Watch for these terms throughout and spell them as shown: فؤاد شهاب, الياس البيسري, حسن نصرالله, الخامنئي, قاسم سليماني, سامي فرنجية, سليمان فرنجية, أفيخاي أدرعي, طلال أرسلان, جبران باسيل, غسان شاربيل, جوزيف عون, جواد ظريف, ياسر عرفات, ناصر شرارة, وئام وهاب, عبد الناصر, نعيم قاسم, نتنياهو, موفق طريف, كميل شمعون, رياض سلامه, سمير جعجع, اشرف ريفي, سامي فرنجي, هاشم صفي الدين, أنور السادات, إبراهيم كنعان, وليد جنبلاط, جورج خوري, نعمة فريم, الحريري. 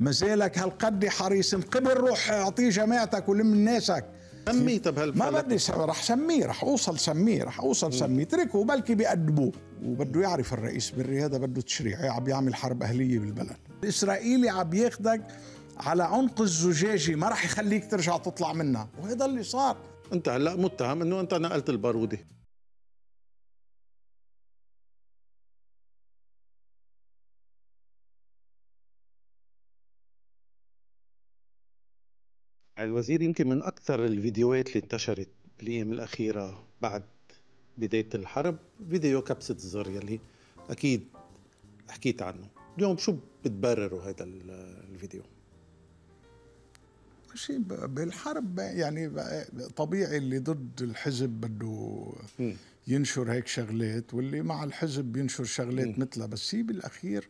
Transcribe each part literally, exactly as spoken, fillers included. مازالك هالقد حريص قبل روح اعطيه جماعتك ولم ناسك. سميه. طب هالفلك ما بدي راح سميه، راح اوصل سميه، راح اوصل سميه، اتركه بلكي بيأدبوه. وبده يعرف الرئيس بري هذا بده تشريع، عم يعمل حرب اهليه بالبلد. الاسرائيلي عم ياخذك على عنق الزجاجه، ما راح يخليك ترجع تطلع منها، وهذا اللي صار. انت هلا متهم انه انت نقلت الباروده. الوزير يمكن من أكثر الفيديوهات اللي انتشرت بالأيام الأخيرة بعد بداية الحرب فيديو كبسة الزر يلي أكيد حكيت عنه اليوم. شو بتبرروا هذا الفيديو؟ شيء بالحرب يعني طبيعي، اللي ضد الحزب بده ينشر هيك شغلات، واللي مع الحزب بينشر شغلات مثلها، بس هي بالأخير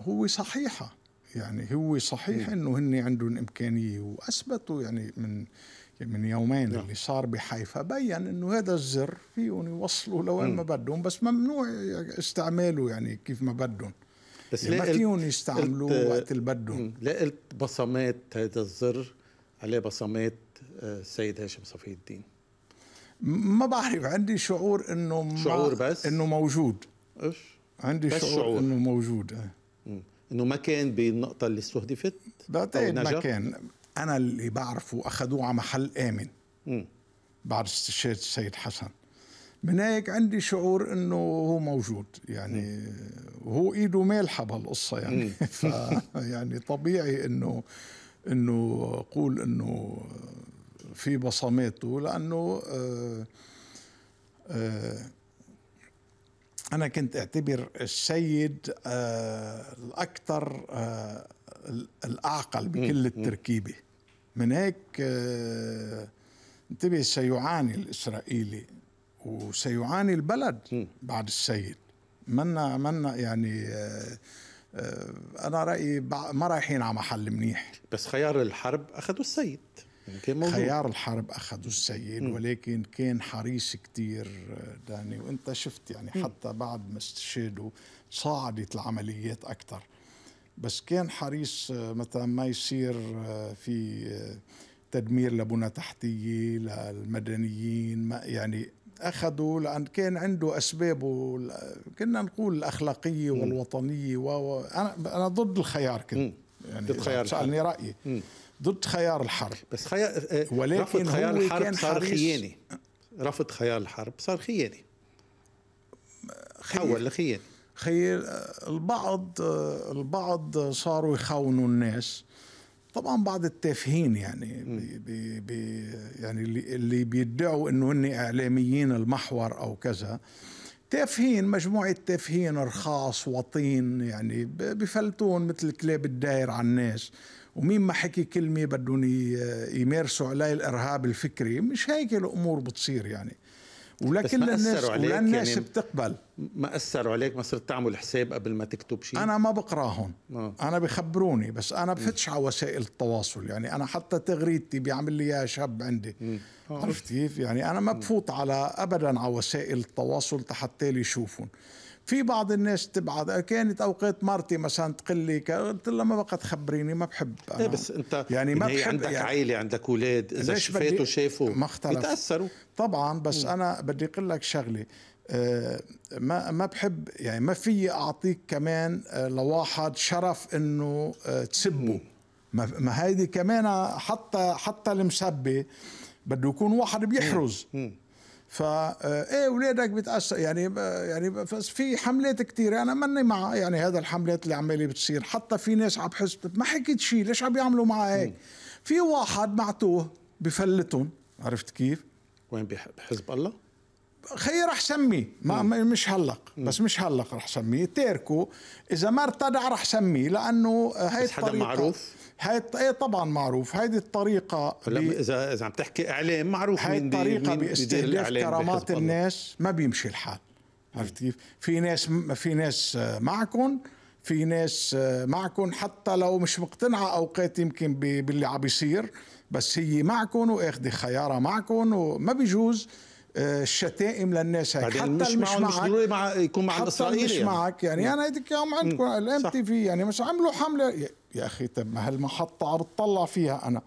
هو صحيحة. يعني هو صحيح انه هن عندهم امكانيه، واثبتوا يعني من من يومين اللي صار بحيفا بين انه هذا الزر فيهم يوصلوا لوين ما بدهم، بس ممنوع استعماله يعني كيف ما بدهم، بس يعني ما فيهم يستعملوه وقت اللي بدهم. لقيت بصمات هذا الزر عليه بصمات السيد هاشم صفي الدين، ما بعرف، عندي شعور انه شعور بس انه موجود. ايش عندي شعور انه موجود اه انه ما كان بالنقطه اللي استهدفت. بعتقد ما كان، انا اللي بعرفه اخذوه على محل امن م. بعد استشهاد السيد حسن، من هيك عندي شعور انه هو موجود يعني م. هو ايده مالحه بهالقصه يعني ف يعني طبيعي انه انه قول انه في بصماته، لانه آآ آآ أنا كنت أعتبر السيد آه الأكثر آه الأعقل بكل التركيبة، من هيك آه انتبه، سيعاني الإسرائيلي وسيعاني البلد بعد السيد. منا منا يعني آه آه أنا رأيي ما رايحين على محل منيح. بس خيار الحرب أخذوا السيد، خيار الحرب أخذوا السيد، ولكن كان حريص كتير داني، وانت شفت يعني حتى بعد ما استشهدوا صاعدت العمليات أكثر، بس كان حريص مثلا ما يصير في تدمير لبنى تحتية للمدنيين، يعني أخذوا لأن كان عنده أسبابه، كنا نقول الأخلاقية والوطنية. وأنا أنا ضد الخيار كنت، يعني ضد خيار، سألني رأيي م. ضد خيار الحرب، بس خيار ولكن رفض خيار الحرب صار خيانه. رفض خيار الحرب صار خيانه، تحول لخيانه. خير البعض البعض صاروا يخونوا الناس، طبعا بعض التافهين يعني بي بي يعني اللي, اللي بيدعوا انه هن اعلاميين المحور او كذا، تافهين، مجموعه تافهين رخاص وطين، يعني بفلتون مثل كلاب الداير على الناس، ومين ما حكي كلمة بدهم يمارسوا عليه الإرهاب الفكري. مش هيك الأمور بتصير يعني، ولكل الناس ولا الناس يعني بتقبل. ما أثروا عليك؟ ما صرت تعمل حساب قبل ما تكتب شيء؟ أنا ما بقراهم، آه. أنا بخبروني، بس أنا بفتش على وسائل التواصل، يعني أنا حتى تغريدتي بيعمل لي إياها شاب عندي، آه. عرفت كيف؟ يعني أنا ما بفوت على أبدا على وسائل التواصل حتى لي يشوفون. في بعض الناس تبعد، كانت اوقات مرتي مثلا تقول لي، قلت لها ما بقى تخبريني، ما بحب. لا بس انت يعني ما بحب، عندك يعني عائله، عندك اولاد، اذا شفاتوا شافوا بيتاثروا طبعا. بس م. انا بدي اقول لك شغله، آه ما ما بحب يعني، ما في اعطيك كمان آه لواحد شرف انه آه تسبه، ما, ما هيدي كمان، حتى حتى المسبه بده يكون واحد بيحرز. م. م. فا ايه اولادك بتاثر يعني، يعني في حملات كثيره انا ماني مع يعني هذا الحملات اللي عمالي بتصير، حتى في ناس عم بحس ما حكيت شيء، ليش عم يعملوا معها هيك؟ في واحد معتوه بفلتهم، عرفت كيف؟ وين؟ بحزب الله؟ خيي رح سميه، ما مش هلق، بس مش هلق رح سميه، تاركه، اذا ما ارتدع رح سميه، لانه هي بس حدا معروف؟ هاي ايه طبعا معروف، هيدي الطريقه اذا اذا عم تحكي اعلام معروف، هاي الطريقه باستهلاك كرامات الناس ما بيمشي الحال، عرفت كيف؟ في ناس في ناس معكم، في ناس معكم حتى لو مش مقتنعه اوقات يمكن باللي عم بيصير، بس هي معكم واخذه خيارها معكم، وما بيجوز الشتائم للناس هيك حتى مش مش معك مع يكون مع الاسرائيلي مش يعني. معك يعني م. انا هيديك يوم عندكم الام تي في يعني مش عملوا حمله يا, يا اخي. طب ما هالمحطه عم بتطلع فيها انا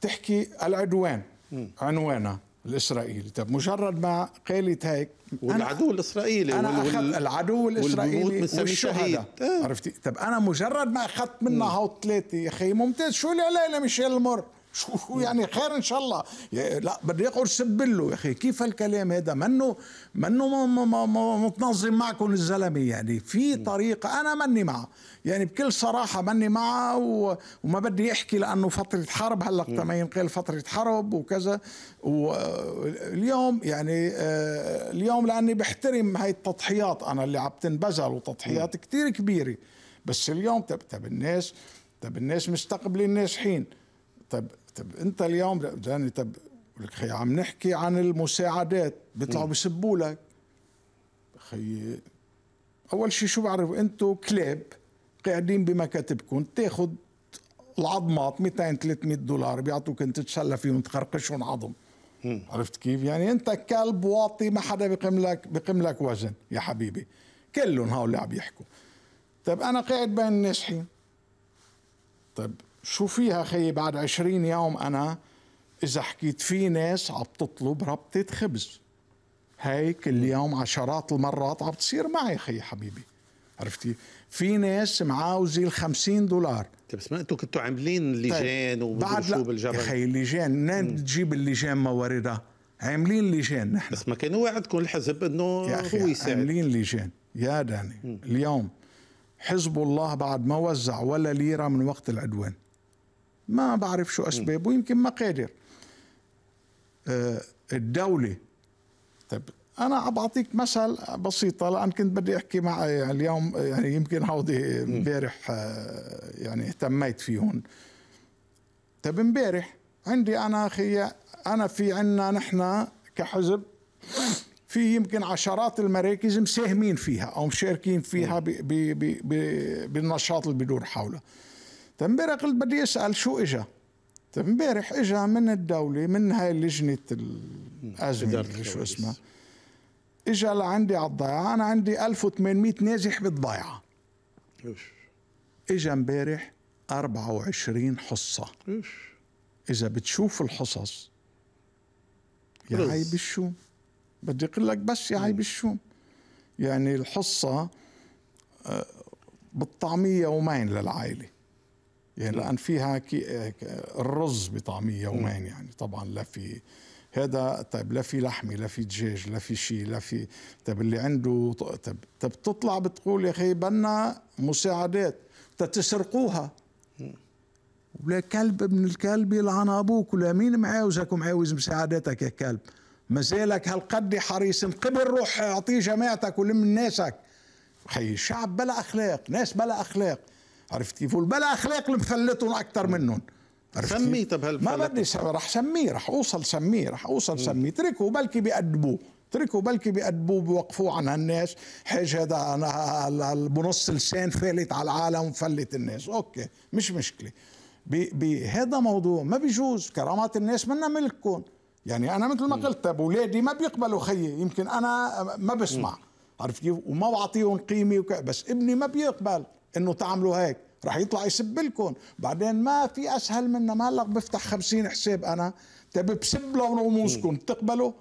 بتحكي العدوان م. عنوانها الاسرائيلي. طب مجرد ما قالت هيك والعدو الاسرائيلي انا اخذت العدو الاسرائيلي والشهداء آه. عرفتي. طب انا مجرد ما اخذت منها هاو ثلاثه يا اخي ممتاز. شو اللي علي لميشيل المر شو يعني خير ان شاء الله. لا بدي اقعد سبله يا اخي. كيف هالكلام هذا منه منه متنظم معكم الزلمه يعني في طريقه. انا ماني معه يعني بكل صراحه ماني معه وما بدي احكي لانه فتره حرب. هلا تما ينقال فتره حرب وكذا. واليوم يعني اليوم لاني بحترم هاي التضحيات انا اللي عم تنبذل وتضحيات كثير كبيره. بس اليوم طب طب الناس طب الناس مستقبلين ناجحين. طب طب انت اليوم يعني طب اخي عم نحكي عن المساعدات بيطلعوا بيسبوا لك اخي. اول شيء شو بعرف انتم كلاب قاعدين بمكاتبكم تاخذ العظمات مئتين ثلاثمئة دولار بيعطوك انت تتسلى فيهم تخرقشهم عظم. عرفت كيف؟ يعني انت كلب واطي ما حدا بقيم لك بقيم لك وزن يا حبيبي. كلهم هول اللي عم يحكوا. طب انا قاعد بين الناجحين. طب شو فيها خيي بعد عشرين يوم انا اذا حكيت في ناس عم تطلب ربطه خبز. هيك اليوم عشرات المرات عم تصير معي خيي حبيبي. عرفتي؟ في ناس معاوزه ال خمسين دولار. طيب بس ما انتم كنتوا عاملين لجان وبدرسوا بالجبل؟ يا خيي اللجان منين بتجيب اللجان مواردها؟ عاملين لجان نحن. بس ما كان وعدكم الحزب انه هو يساعد. عاملين لجان يا داني. مم. اليوم حزب الله بعد ما وزع ولا ليره من وقت العدوان. ما بعرف شو اسبابه ويمكن ما قادر. الدوله طب انا عم بعطيك مثل بسيطه لان كنت بدي احكي مع اليوم يعني يمكن هودي امبارح يعني اهتميت فيهم. طب امبارح عندي انا اخي انا في عندنا نحن كحزب في يمكن عشرات المراكز مساهمين فيها او مشاركين فيها ب ب ب بالنشاط اللي بدور حولها. امبارح قلت بدي اسال شو اجى؟ امبارح اجى من الدوله من هاي لجنه الازمه شو اسمها؟ اجى لعندي على الضيعه، انا عندي ألف وثمانمئة نازح بالضيعه. اجى امبارح أربعة وعشرين حصة. اذا بتشوف الحصص يا عيب الشوم. بدي اقول لك بس يا عيب الشوم. يعني الحصه بالطعميه يومين للعائله. يعني لأن فيها الرز بطعمية يومين يعني طبعا لا في هذا. طيب لا في لحمة لا في دجاج لا في شيء لا في. طيب اللي عنده طيب طيب تطلع بتقول يا أخي بدنا مساعدات تتسرقوها. ولا كلب ابن الكلب يلعن أبوك. ولا مين معاوزك ومعاوز مساعداتك يا كلب؟ ما زالك هالقد حريص قبل روح أعطيه جماعتك ولم ناسك. أخي شعب بلا أخلاق ناس بلا أخلاق. عرفت كيف؟ والبلا اخلاق مفلتهم اكثر منهم. سميه طب هالمفلت ما بدي رح سميه رح اوصل سميه رح اوصل سميه اتركوا بلكي بيأدبوه اتركوا بلكي بيأدبوه بوقفوه عن هالناس. حاج هذا انا بنص لسان فالت على العالم وفلت الناس. اوكي مش مشكله بهذا موضوع ما بيجوز. كرامات الناس منا ملككم. يعني انا مثل ما قلت اولادي ما بيقبلوا خيي يمكن انا ما بسمع. عرفت كيف؟ وما بعطيهم قيمه بس ابني ما بيقبل انه تعملوا هيك رح يطلع يسب لكم. بعدين ما في اسهل منه. ما هلا بفتح خمسين حساب انا طيب بسب لهم رموزكم تقبلوا؟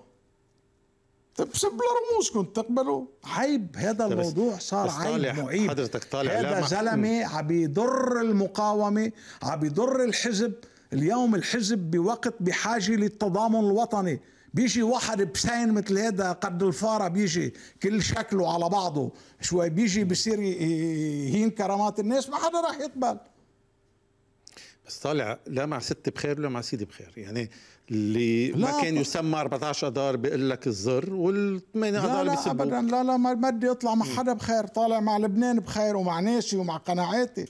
طيب بسب لرموزكم تقبلوا؟ عيب هذا الموضوع صار عيب معيب. حضرتك طالع هذا زلمه عم بيضر المقاومه عم بيضر الحزب. اليوم الحزب بوقت بحاجه للتضامن الوطني. بيجي واحد بسين مثل هذا قد الفاره بيجي كل شكله على بعضه شوي بيجي بصير يهين كرامات الناس ما حدا راح يقبل. بس طالع لا مع ستي بخير ولا مع سيدي بخير. يعني اللي ما كان يسمى أربعة عشر أذار بيقول لك الزر وال ثمانية أذار بيسبوك. لا لا ابدا لا لا ما بدي اطلع مع حدا بخير. طالع مع لبنان بخير ومع ناسي ومع قناعاتي.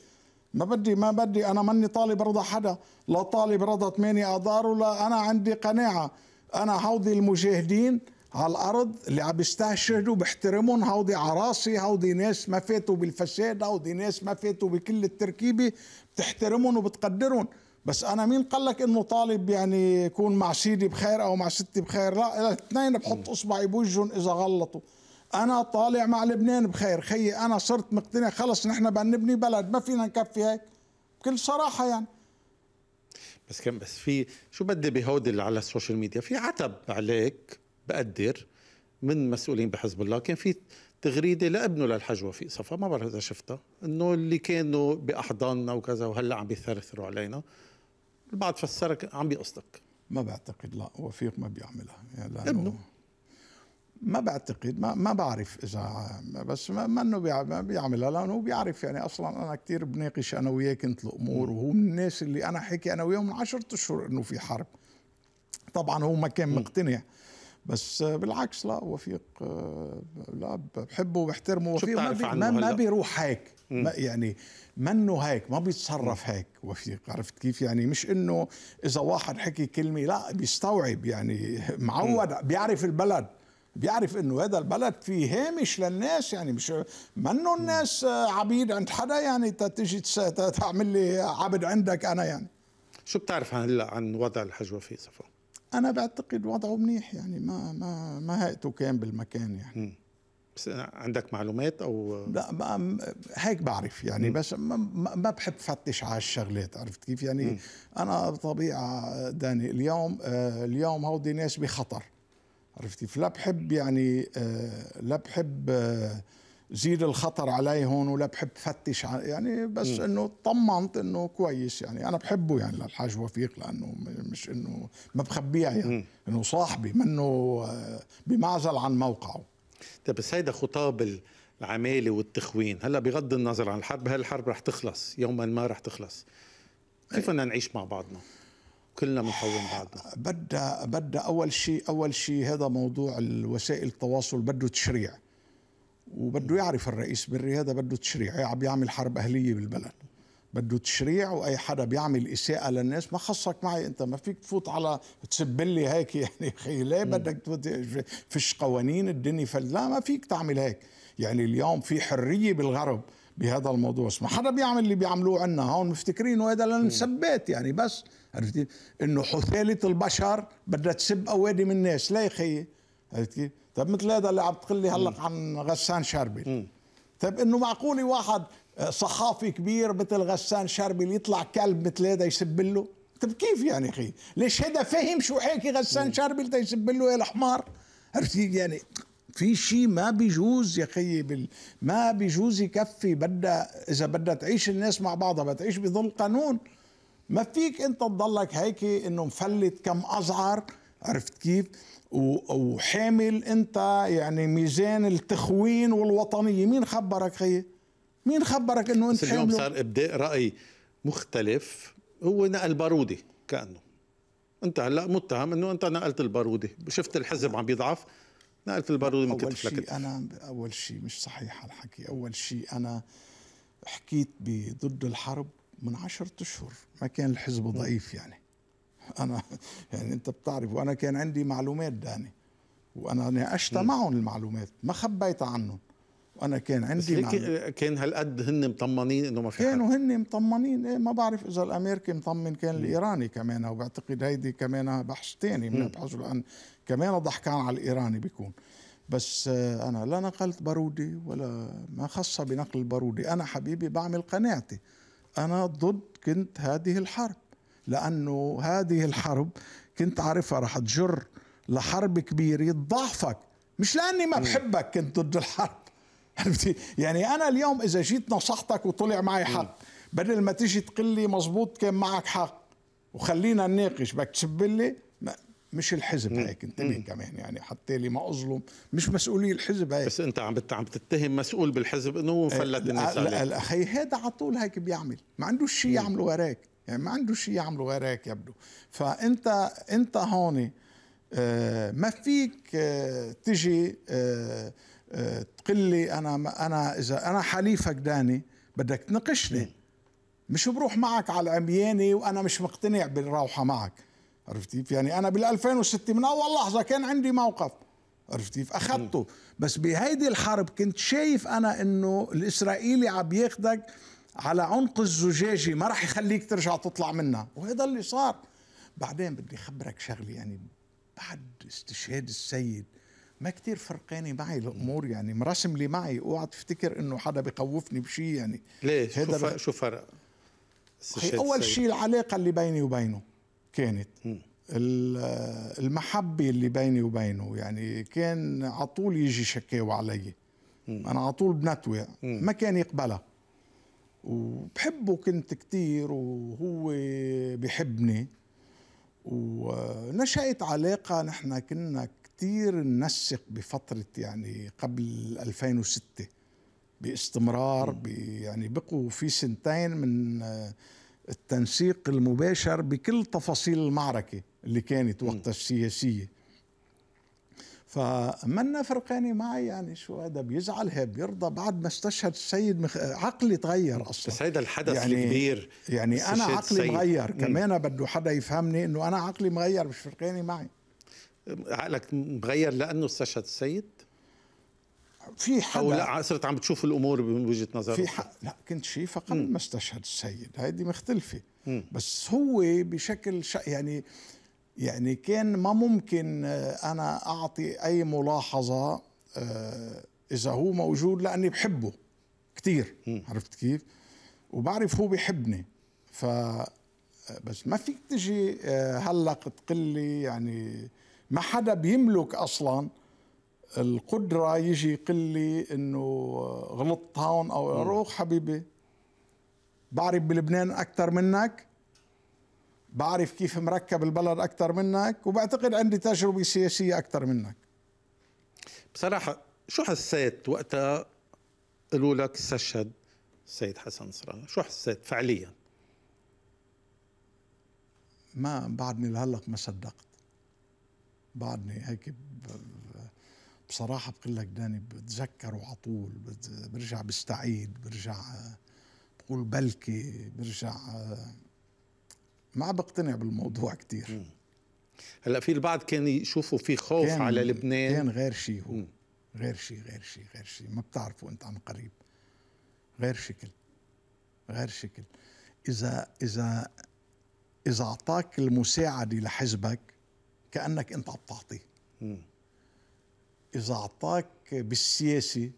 ما بدي ما بدي انا ماني طالب رضا حدا. لا طالب رضا ثمانية أذار ولا انا عندي قناعه. أنا هودي المجاهدين على الأرض اللي عم يستشهدوا بحترمهم. هودي عراسي هودي ناس ما فاتوا بالفساد هودي ناس ما فاتوا بكل التركيبة بتحترمهم وبتقدرهم. بس انا مين قال لك انه طالب يعني يكون مع سيدي بخير او مع ستي بخير؟ لا، الاثنين بحط اصبعي بوجهن اذا غلطوا. انا طالع مع لبنان بخير، خيي انا صرت مقتنع خلص نحن بدنا نبني بلد، ما فينا نكفي هيك بكل صراحه يعني. بس كان بس في شو بدي بهودل على السوشيال ميديا، في عتب عليك بقدر من مسؤولين بحزب الله، كان في تغريده لابنه للحجوه في صفا، ما بعرف اذا شفتها، انه اللي كانوا باحضاننا وكذا وهلا عم بيثرثروا علينا. البعض فسرك عم بيقصدك. ما بعتقد، لا وفيق ما بيعملها يعني ابنه، ما بعتقد، ما ما بعرف اذا بس ما, ما انه بيعملها، لانه بيعرف يعني. اصلا انا كثير بناقش انا وياه كنت الامور، وهو من الناس اللي انا حكي انا وياه من عشرة اشهر انه في حرب. طبعا هو ما كان مقتنع، بس بالعكس لا وفيق لا بحبه وبحترمه وفيق، ما, بي ما, ما بيروح هيك، ما يعني منه هيك، ما بيتصرف هيك وفيق، عرفت كيف يعني؟ مش انه اذا واحد حكي كلمه لا بيستوعب يعني، معود بيعرف البلد، بيعرف انه هذا البلد فيه هامش للناس يعني، مش منه الناس عبيد عند حدا يعني تجي تعمل لي عبد عندك انا يعني. شو بتعرف هلا عن وضع الحجوه في صفا؟ انا بعتقد وضعه منيح يعني، ما ما ما هيئته كان بالمكان يعني. م. بس عندك معلومات او لا ما هيك بعرف يعني، م. بس ما, ما بحب فتش على الشغلات، عرفت كيف يعني؟ م. انا بطبيعه داني اليوم آه اليوم هودي ناس بخطر، عرفت كيف؟ لا بحب يعني آه لا بحب آه زيد الخطر عليهم، ولا بحب فتش يعني، بس انه اطمنت انه كويس يعني. انا بحبه يعني للحاج وفيق، لانه مش انه ما بخبيها يعني، انه صاحبي منه بمعزل عن موقعه. طيب بس هيدا خطاب العماله والتخوين، هلا بغض النظر عن الحرب، هالحرب رح تخلص يوما ما، رح تخلص، كيف بدنا نعيش مع بعضنا؟ كلنا بنخون بعضنا. بدها بدها اول شيء اول شيء هذا موضوع الوسائل التواصل بده تشريع، وبده يعرف الرئيس بري هذا بده تشريع، عم بيعمل حرب أهلية بالبلد، بده تشريع، وأي حدا بيعمل إساءة للناس ما خصك معي أنت، ما فيك تفوت على تسبلي هيك يعني، أخي ليه بدك فيش قوانين الدنيا فل... لا ما فيك تعمل هيك يعني. اليوم في حرية بالغرب بهذا الموضوع، بس ما حدا بيعمل اللي بيعملوه عنا هون، مفتكرينه هذا للمثبات يعني، بس عرفتي إنه حثالة البشر بدها تسب أوادي من الناس، ليه خيي؟ عرفت كيف؟ طيب مثل هذا اللي عم تقلي هلق عن غسان شاربيل، طيب انه معقول واحد صحافي كبير مثل غسان شاربيل يطلع كلب مثل هذا يسبله له؟ طيب كيف يعني اخي؟ ليش هذا فاهم شو حكي غسان شاربيل تيسبله له يا الحمار؟ عرفتي يعني؟ في شيء ما بيجوز يا اخي، بال... ما بيجوز يكفي. بدها اذا بدها تعيش الناس مع بعضها بدها تعيش بظل قانون، ما فيك انت تضلك هيك انه مفلت كم ازعر، عرفت كيف؟ وحامل انت يعني ميزان التخوين والوطنيه. مين خبرك خيي؟ مين خبرك انه انت اليوم صار ابداء راي مختلف، هو نقل باروده كانه انت هلا متهم انه انت نقلت الباروده، شفت الحزب عم بيضعف، نقلت الباروده من كتف لكتف. انا اول شيء مش صحيح الحكي، اول شيء انا حكيت ضد الحرب من عشرة اشهر، ما كان الحزب ضعيف يعني. أنا يعني أنت بتعرف، وأنا كان عندي معلومات داني، وأنا ناقشت معهم المعلومات، ما خبيت عنهم، وأنا كان عندي معلومات. كان هالقد هن مطمنين إنه ما في حرب؟ كانوا هن مطمنين، إيه ما بعرف إذا الأمريكي مطمن كان الإيراني كمان، وبعتقد هيدي كمان بحث ثاني بنبحثه، لأن كمان ضحكان على الإيراني بيكون. بس أنا لا نقلت بارودي ولا ما خصها بنقل بارودي، أنا حبيبي بعمل قناعتي، أنا ضد كنت هذه الحرب، لأنه هذه الحرب كنت عارفها رح تجر لحرب كبيرة تضعفك، مش لأني ما بحبك كنت ضد الحرب، عرفتي؟ يعني أنا اليوم إذا جيت نصحتك وطلع معي حق، بدل ما تيجي تقول لي مظبوط كان معك حق وخلينا نناقش، بدك تسبلي؟ مش الحزب هيك، انتبه كمان يعني، حتى لي ما اظلم، مش مسؤوليه الحزب هيك. بس انت عم عم تتهم مسؤول بالحزب انه فلت الناس عليك. اخي هذا على طول هيك بيعمل، ما عنده شيء يعمله وراك يعني، ما عنده شيء يعمله وراك يبدو. فانت انت هون آه ما فيك آه تجي آه آه تقول لي انا انا اذا انا حليفك داني بدك تناقشني، مش بروح معك على العمياني وانا مش مقتنع بالروحه معك، عرفتي؟ يعني انا بال ألفين وستة من اول لحظه كان عندي موقف، عرفتي؟ اخذته، بس بهيدي الحرب كنت شايف انا انه الاسرائيلي عم بياخذك على عنق الزجاجه ما راح يخليك ترجع تطلع منها، وهذا اللي صار. بعدين بدي اخبرك شغله، يعني بعد استشهاد السيد ما كثير فرقاني معي الامور، يعني مرسم لي معي، اوعى تفتكر انه حدا بيخوفني بشيء يعني. ليش؟ شو فرق؟ شو فرق؟ اول شيء العلاقه اللي بيني وبينه كانت م. المحبه اللي بيني وبينه، يعني كان على طول يجي شكاوى علي، م. انا على طول بنتوي، ما كان يقبلها، وبحبه كنت كثير وهو بحبني، ونشأت علاقه. نحن كنا كثير ننسق بفتره يعني قبل ألفين وستة باستمرار، يعني بقوا في سنتين من التنسيق المباشر بكل تفاصيل المعركه اللي كانت وقتها السياسيه. فمنا فرقاني معي، يعني شو هذا بيزعل هذا بيرضى. بعد ما استشهد السيد مخ... عقلي تغير اصلا، بس هيدا الحدث يعني الكبير، يعني انا عقلي السيد. مغير كمان، بده حدا يفهمني انه انا عقلي مغير، مش فرقاني معي. عقلك مغير لانه استشهد السيد؟ في حدا او لا صرت عم بتشوف الامور من وجهه نظرك؟ في حدا لا كنت شايفه قبل ما استشهد السيد، هيدي مختلفه، م. بس هو بشكل ش... يعني يعني كان ما ممكن أنا أعطي أي ملاحظة إذا هو موجود، لأني بحبه كتير، عرفت كيف؟ وبعرف هو بيحبني. ف بس ما فيك تجي هلأ تقول لي، يعني ما حدا بيملك أصلاً القدرة يجي يقول لي إنه غلطت هون أو روح حبيبي، بعرف بلبنان أكتر منك، بعرف كيف مركب البلد أكثر منك، وبعتقد عندي تجربة سياسية أكثر منك. بصراحة شو حسيت وقتها قالوا لك استشهد السيد حسن نصر الله؟ شو حسيت فعليا؟ ما بعدني لهلق ما صدقت، بعدني هيك بصراحة بقول لك داني بتذكر وعلى طول برجع بستعيد، برجع بقول بلكي، برجع ما بقتنع بالموضوع كثير. هلا في البعض كان يشوفوا في خوف كان على لبنان، كان غير شيء، هو غير شيء غير شيء غير شيء ما بتعرفه انت عن قريب، غير شكل غير شكل. اذا اذا اذا اعطاك المساعده لحزبك كانك انت عم تعطيه، اذا اعطاك بالسياسه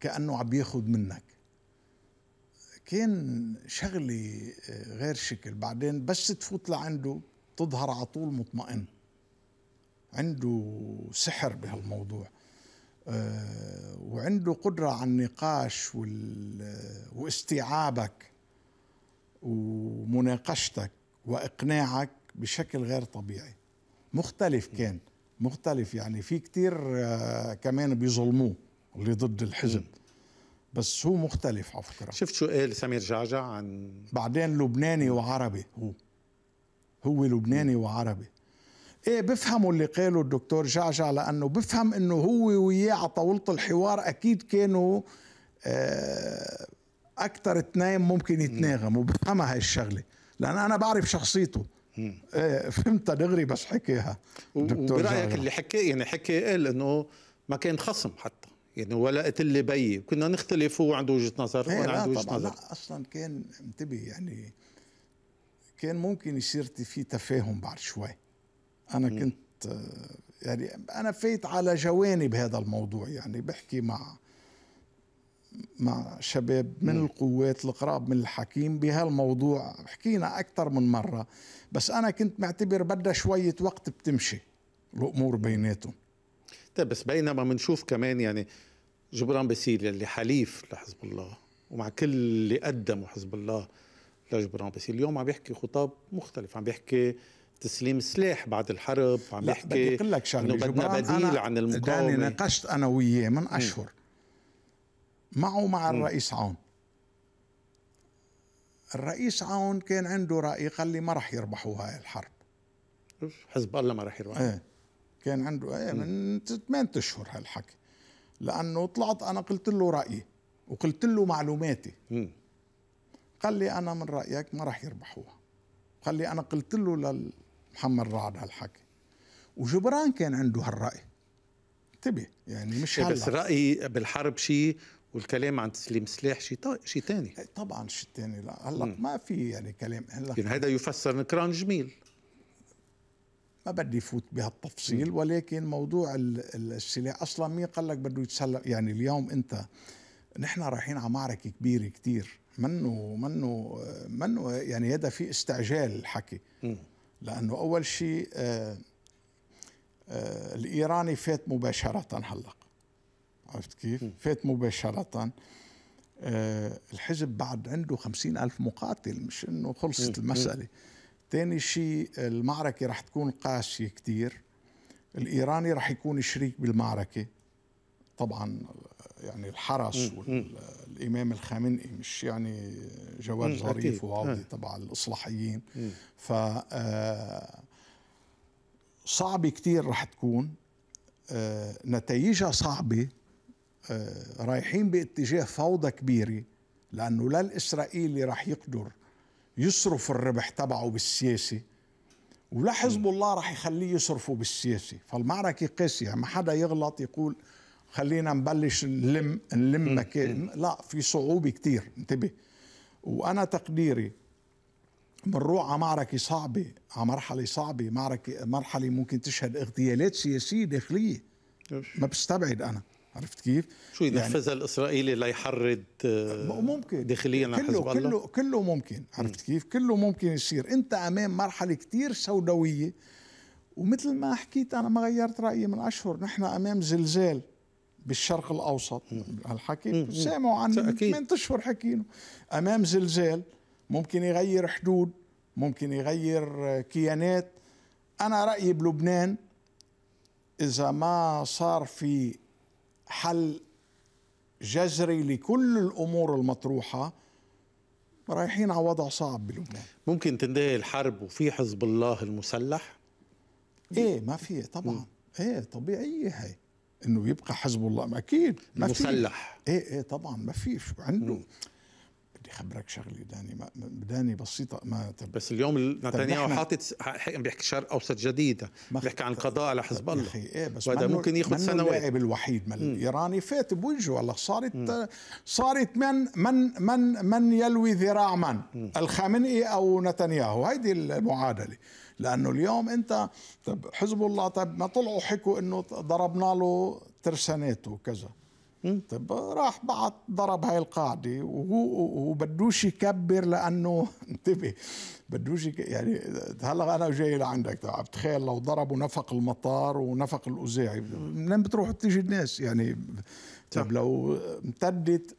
كانه عم ياخذ منك. كان شغلي غير شكل. بعدين بس تفوت لعنده تظهر على طول مطمئن، عنده سحر بهالموضوع، أه وعنده قدرة على النقاش واستيعابك ومناقشتك وإقناعك بشكل غير طبيعي، مختلف، كان مختلف. يعني في كتير أه كمان بيظلموه اللي ضد الحزب، بس هو مختلف على فكرة. شفت شو قال سمير جعجع عن بعدين؟ لبناني وعربي، هو هو لبناني وعربي. ايه بفهموا اللي قاله الدكتور جعجع، لانه بفهم انه هو وياه على طاولة الحوار اكيد كانوا آه اكثر اثنين ممكن يتناغموا، بفهمها هالشغله لان انا بعرف شخصيته. ايه فهمتها دغري، بس حكيها الدكتور جعجع. وبرايك اللي حكي، يعني حكي قال انه ما كان خصم حتى، يعني ولا قتل بيي، كنا نختلف، هو عنده وجهه نظر وانا عندي وجهه نظر. لا اصلا كان انتبه، يعني كان ممكن يصير في تفاهم بعد شوي. انا م. كنت يعني انا فايت على جوانب هذا الموضوع، يعني بحكي مع مع شباب من م. القوات القراب من الحكيم بهالموضوع، حكينا اكثر من مره، بس انا كنت معتبر بدها شويه وقت بتمشي الامور بيناتهم. طيب بس بينما بنشوف كمان يعني جبران باسيل اللي حليف لحزب الله، ومع كل اللي قدموا حزب الله لجبران باسيل، اليوم عم بيحكي خطاب مختلف، عم بيحكي تسليم سلاح بعد الحرب، عم بيحكي انه بدنا بديل عن المقاومه. انا ناقشت انا وياه من اشهر معه مع الرئيس عون. الرئيس عون كان عنده راي، قال لي ما راح يربحوا هاي الحرب، حزب الله ما راح يربحوا. ايه كان عنده ايه من ثمانية اشهر هالحكي، لانه طلعت انا قلت له رايي وقلت له معلوماتي. م. قال لي انا من رايك ما راح يربحوها، قال لي انا قلت له لمحمد رعد هالحكي، وجبران كان عنده هالراي. انتبه يعني مش هلا، بس رايي بالحرب شيء والكلام عن تسليم سلاح شيء شيء ثاني. طبعا شيء ثاني. هلا ما في يعني كلام هلا هذا يفسر نكران جميل. ما بدي فوت بهالتفصيل، ولكن موضوع السلاح اصلا مين قال لك بده يتسلم؟ يعني اليوم انت نحن رايحين على معركه كبيره كثير، منه منه منه يعني هذا في استعجال الحكي. لانه اول شيء آآ آآ الايراني فات مباشره هلا، عرفت كيف؟ فات مباشره. الحزب بعد عنده خمسين ألف مقاتل، مش انه خلصت المساله. ثاني شيء المعركه رح تكون قاسيه كثير، الايراني رح يكون شريك بالمعركه طبعا، يعني الحرس والامام الخامنئي مش يعني جواد ظريف وعوضي تبع الاصلاحيين. ف صعبه كثير رح تكون، نتائجها صعبه، رايحين باتجاه فوضى كبيره، لانه لا الاسرائيلي رح يقدر يصرف الربح تبعه بالسياسه، ولا حزب الله رح يخليه يصرفه بالسياسه. فالمعركه قاسيه، ما حدا يغلط يقول خلينا نبلش نلم نلم مكان، لا، في صعوبه كثير، انتبه. وانا تقديري بنروح على معركه صعبه، على مرحله صعبه، معركه مرحله ممكن تشهد اغتيالات سياسيه داخليه، ما بستبعد انا، عرفت كيف؟ شو ينفذها يعني الاسرائيلي ليحرض ممكن داخليا حزب الله؟ كله كله ممكن، عرفت كيف؟ كله ممكن يصير. انت امام مرحله كثير سوداويه، ومثل ما حكيت انا ما غيرت رايي من اشهر، نحن امام زلزال بالشرق الاوسط. هالحكي سامعوا عنه من ثمانية اشهر حكينا، امام زلزال ممكن يغير حدود، ممكن يغير كيانات. انا رايي بلبنان اذا ما صار في حل جذري لكل الامور المطروحه رايحين على وضع صعب بلبنان. ممكن تنتهي الحرب وفي حزب الله المسلح؟ ايه ما في طبعا. مم. ايه طبيعيه هي انه يبقى حزب الله اكيد ما مسلح. ايه ايه طبعا ما في عنده. مم. بدي خبرك شغله داني، ما داني بسيطه ما تب... بس اليوم نتنياهو حاطط بيحكي شرق اوسط جديده، بيحكي عن القضاء على حزب الله. ايه بس وهذا ممكن ياخذ سنوات. اللاعب الوحيد ما الايراني فات بوجهه والله. صارت م. صارت من من من من يلوي ذراع من؟ م. الخامنئي او نتنياهو، هيدي المعادله. لانه اليوم انت طب حزب الله، طب ما طلعوا حكوا انه ضربنا له ترساناته وكذا. طب راح بعت ضرب هاي القاعده، وهو بدوش يكبر لانه انتبه بدوش يعني. هلا انا جاي لعندك، عم تخيل لو ضربوا نفق المطار ونفق الاوزاعي، منين بتروح تيجي الناس يعني؟ طب لو امتدت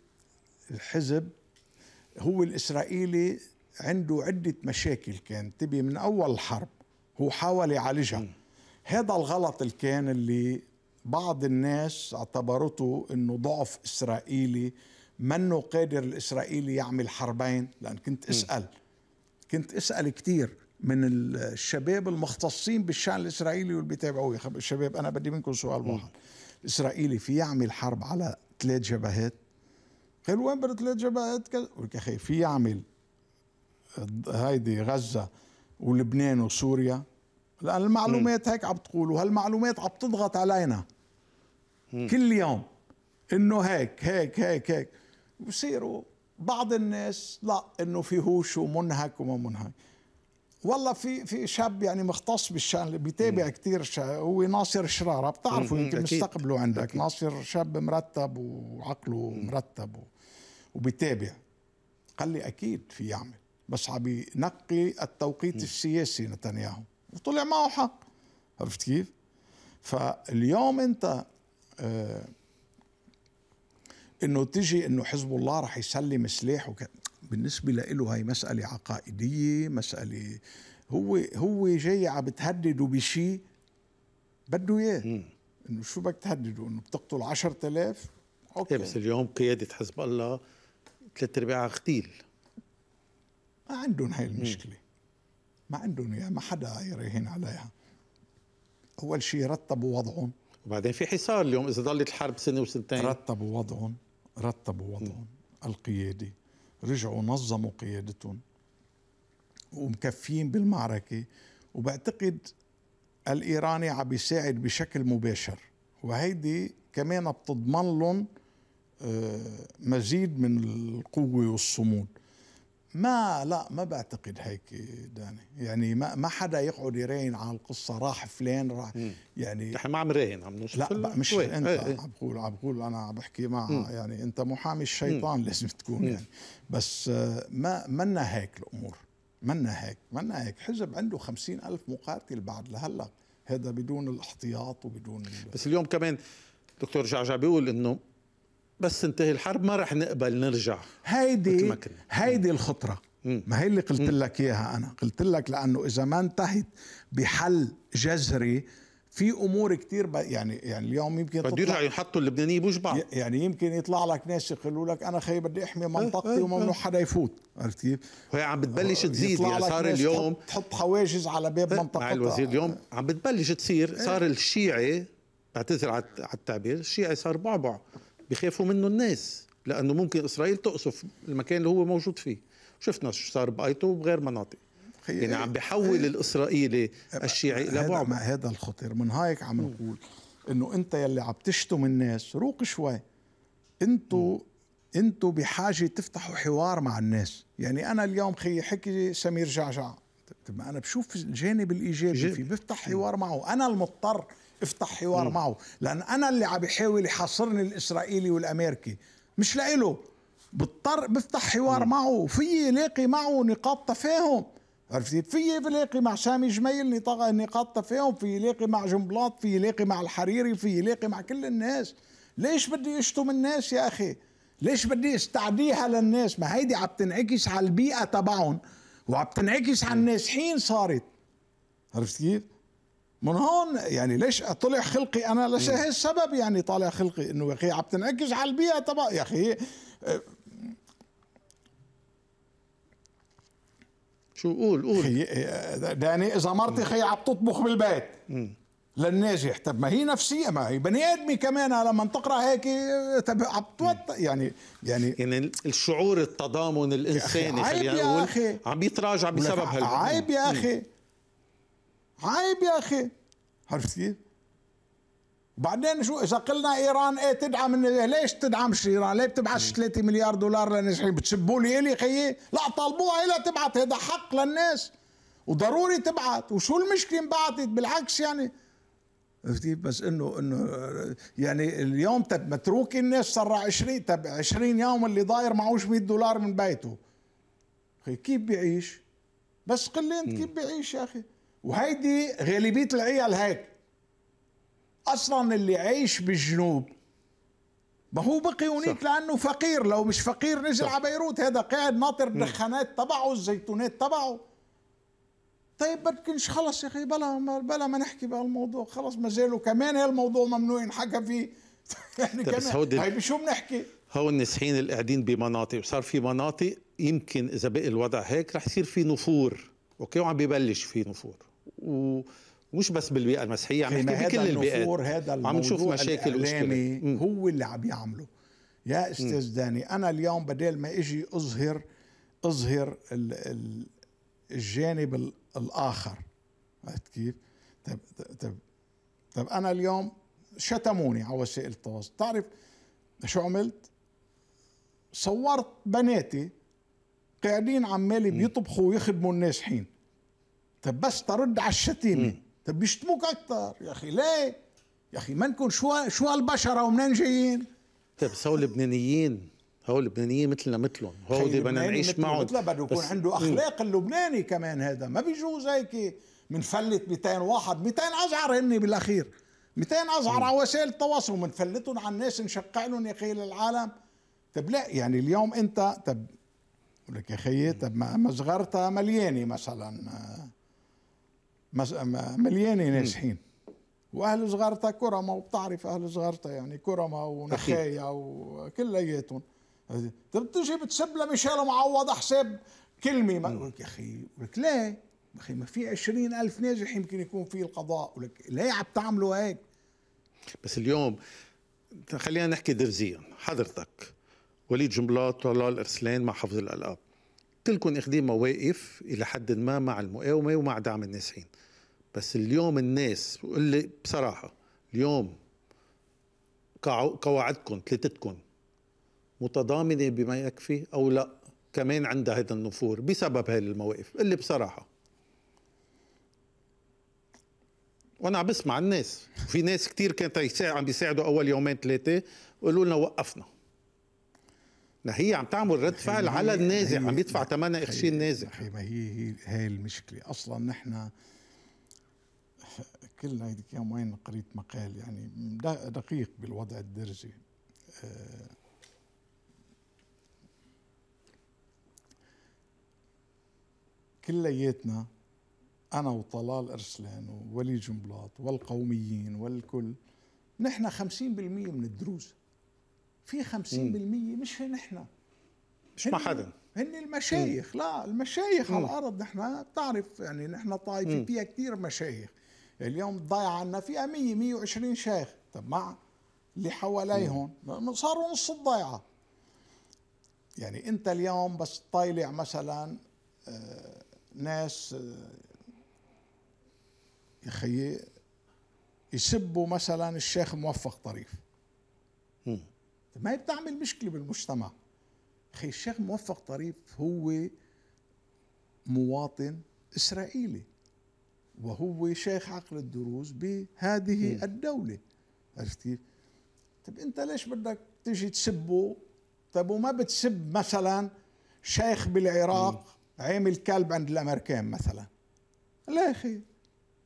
الحزب، هو الاسرائيلي عنده عده مشاكل كانت تبي من اول الحرب هو حاول يعالجها. هذا الغلط اللي كان اللي بعض الناس اعتبرته انه ضعف اسرائيلي، منه قادر الاسرائيلي يعمل حربين. لان كنت اسال كنت اسال كثير من الشباب المختصين بالشان الاسرائيلي واللي بيتابعوه، الشباب انا بدي منكم سؤال واحد، الاسرائيلي في يعمل حرب على ثلاث جبهات؟ قالوا وين بدنا ثلاث جبهات؟ قلت يا اخي في يعمل هيدي غزه ولبنان وسوريا، لأن المعلومات هيك عم تقول، وهالمعلومات عم تضغط علينا مم. كل يوم إنه هيك هيك هيك هيك. وبصيروا بعض الناس لا إنه في هوش ومنهك وما منهك. والله في في شاب يعني مختص بالشأن اللي بيتابع كثير، هو ناصر شرارة، بتعرفه يمكن مستقبله عندك. أكيد. ناصر شاب مرتب وعقله مم. مرتب وبيتابع. قال لي أكيد في يعمل، بس عم ينقي التوقيت مم. السياسي نتنياهو، وطلع معه حق، عرفت كيف؟ فاليوم انت آه انه تجي انه حزب الله رح يسلم سلاحه، بالنسبه له هي مساله عقائديه، مساله هو هو جاي عم بتهدده بشيء بده اياه. انه شو بدك تهدده؟ انه بتقتل عشرة آلاف؟ اوكي، بس اليوم قياده حزب الله ثلاث ارباعها اغتيل، ما عندهم هاي المشكله. مم. ما عندهم اياها، ما حدا يراهن عليها. اول شيء رتبوا وضعهم، وبعدين في حصار اليوم اذا ضلت الحرب سنه وسنتين. رتبوا وضعهم، رتبوا وضعهم القيادي، رجعوا نظموا قيادتهم ومكفيين بالمعركه. وبعتقد الايراني عم بيساعد بشكل مباشر، وهيدي كمان بتضمن لهم مزيد من القوة والصمود. ما لا ما بعتقد هيك داني، يعني ما ما حدا يقعد يراهن على القصة راح فلان راح مم. يعني نحن ما عم نراهن، عم نوصف لا مش وين. انت ايه ايه. عم بقول عم بقول انا عم بحكي مع مم. يعني انت محامي الشيطان مم. لازم تكون مم. يعني بس ما منا هيك الامور، منا هيك منا هيك حزب عنده خمسين ألف مقاتل بعد لهلا، هذا بدون الاحتياط وبدون ال... بس اليوم كمان دكتور جعجع بيقول انه بس تنتهي الحرب ما رح نقبل نرجع. هيدي هيدي الخطرة، ما هي اللي قلت مم. لك اياها انا، قلت لك لانه اذا ما انتهت بحل جذري في امور كثير يعني يعني اليوم يمكن بده يرجعوا يحطوا اللبنانيين بوج بعض، يعني يمكن يطلع لك ناس يقولوا لك انا خي بدي احمي منطقتي أه أه وممنوع حدا يفوت، عرفت كيف؟ وهي عم بتبلش تزيد، يعني صار اليوم تحط حواجز على باب منطقتها مع الوزير اليوم عم بتبلش تصير، صار الشيعي بعتذر على التعبير، الشيعي صار بعبع بخافوا منه الناس لانه ممكن اسرائيل تقصف المكان اللي هو موجود فيه، شفنا شو صار بايتو وبغير مناطق، يعني عم بحول الاسرائيلي الشيعي الى بعض. هذا الخطير، من هيك عم نقول انه انت يلي عم تشتم الناس روق شوي، انتوا انتوا بحاجه تفتحوا حوار مع الناس. يعني انا اليوم خيي حكي سمير جعجع، طب انا بشوف الجانب الايجابي فيه، بفتح حوار معه، انا المضطر افتح حوار مم. معه، لأن أنا اللي عم بحاول يحاصرني الإسرائيلي والأمريكي، مش لإله، بضطر بفتح حوار مم. معه، في لاقي معه نقاط تفاهم، عرفتي؟ في لاقي مع سامي جميل نقاط تفاهم، في لاقي مع جنبلاط، في لاقي مع الحريري، في لاقي مع كل الناس. ليش بدي أشتم الناس يا أخي؟ ليش بدي استعديها للناس؟ ما هيدي عم تنعكس على البيئة تبعهم وعم تنعكس على النازحين صارت، عرفت كيف؟ من هون يعني ليش طلع خلقي انا لهي السبب، يعني طالع خلقي انه يا اخي عم تنعكس على البيئه تبع يا اخي شو قول قول داني اذا مرتي خي عم تطبخ بالبيت للناجح، طب ما هي نفسيه، ما هي بني ادمي كمان لما تقرا هيك طب عم توتر، يعني يعني يعني الشعور التضامن الانساني خلينا نقول عم يتراجع بسبب هالموضوع. عيب يا اخي، عيب يا اخي، عرفت كيف؟ بعدين شو اذا قلنا ايران ايه تدعم، ليش تدعمش ايران؟ ليه بتبعثش ثلاثة مليار دولار للنازحين؟ بتسبوا لي الي خيي؟ لا طالبوها الي تبعت، هذا حق للناس وضروري تبعت، وشو المشكله انبعتت؟ بالعكس يعني، عرفت كيف؟ بس انه انه يعني اليوم متروك الناس صار عشرين تب عشرين يوم اللي ضاير معهوش مية دولار من بيته، اخي كيف بيعيش؟ بس قل لي انت كيف بيعيش يا اخي؟ وهيدي غالبية العيال هيك أصلاً، اللي عايش بالجنوب ما هو بقي هونيك لأنه فقير، لو مش فقير نزل على بيروت، هذا قاعد ناطر الدخانات تبعه الزيتونات تبعه. طيب بدكنش خلص يا أخي بلا بلا ما نحكي بهالموضوع، خلص ما زالوا كمان هالموضوع ممنوع ينحكى فيه يعني كمان هاي بشو بنحكي؟ هو النازحين اللي قاعدين بمناطق، وصار في مناطق يمكن إذا بقي الوضع هيك رح يصير في نفور، أوكي وعم ببلش في نفور، ومش بس بالبيئة المسيحية، عم نحكي بكل البيئات، هذا عم نشوف مشاكل ومشكلة هو اللي عم يعمله يا أستاذ داني. أنا اليوم بدل ما أجي أظهر أظهر ال ال الجانب ال الآخر، عرفت كيف؟ طب طب طب أنا اليوم شتموني على وسائل التواصل، تعرف شو عملت؟ صورت بناتي قاعدين عمالي بيطبخوا ويخدموا النازحين. طب بس ترد على الشتيمه، طب بيشتموك اكثر، يا اخي ليه؟ يا اخي منكم شو شو هالبشره ومنين جايين؟ طيب بس هو اللبنانيين، هو اللبنانيين مثلنا مثلهم، هو اللي بدنا نعيش معهم، مثله بده يكون عنده اخلاق اللبناني كمان، هذا ما بيجوز هيك منفلت مئتين واحد، مئتين ازعر هن بالاخير، مئتين ازعر على وسائل التواصل ومنفلتهم على الناس نشقع لهم يا اخي للعالم. طب لا يعني اليوم انت طب لك يا خيي طب مصغرتها مليانه مثلا مليانه نازحين، واهل صغارتها كرمه، وبتعرف اهل صغارتها يعني كرمه ونخايا وكلياتهم، بتجي بتسب لميشال معوض حساب كلمه ما... ولك يا اخي ولك ليه؟ يا اخي ما في عشرين ألف نازح يمكن يكون فيه القضاء، ولك ليه عم تعملوا هيك؟ بس اليوم خلينا نحكي درزيا، حضرتك وليد جنبلاط طلال أرسلان مع حفظ الألقاب كلكم اخذين مواقف الى حد ما مع المقاومه ومع دعم النازحين، بس اليوم الناس بقول لي بصراحه اليوم قواعدكم ثلاثتكم متضامنه بما يكفي او لا كمان عندها هذا النفور بسبب هذه المواقف اللي بصراحه وانا عم بسمع الناس، في ناس كثير كانت عم بيساعدوا اول يومين ثلاثه وقالوا لنا وقفنا. هي عم تعمل رد فعل على النازح، عم يدفع ثمنها اخشي النازح. ما هي هي هي المشكله اصلا. نحن كلنا هيديك يومين قريت مقال يعني دقيق بالوضع الدرزي، كلياتنا انا وطلال أرسلان ووليد جنبلاط والقوميين والكل نحن خمسين بالمئة من الدروز، في خمسين بالمئة مش نحن، مش ما حدا، هن المشايخ. مم. لا المشايخ مم. على الارض. نحن بتعرف يعني نحن طائفين فيها كثير مشايخ، اليوم ضايع عنا فيها مئة مئة وعشرين شيخ، طب مع اللي حواليهم صاروا نص الضيعه. يعني انت اليوم بس طالع مثلا آه ناس يا اخي آه يسبوا مثلا الشيخ موفق طريف، مم. ما بتعمل مشكله بالمجتمع. اخي الشيخ موفق طريف هو مواطن اسرائيلي وهو شيخ عقل الدروز بهذه مم. الدوله، عرفت كيف؟ طب انت ليش بدك تجي تسبه؟ طب وما بتسب مثلا شيخ بالعراق مم. عامل كلب عند الامريكان مثلا؟ لا اخي،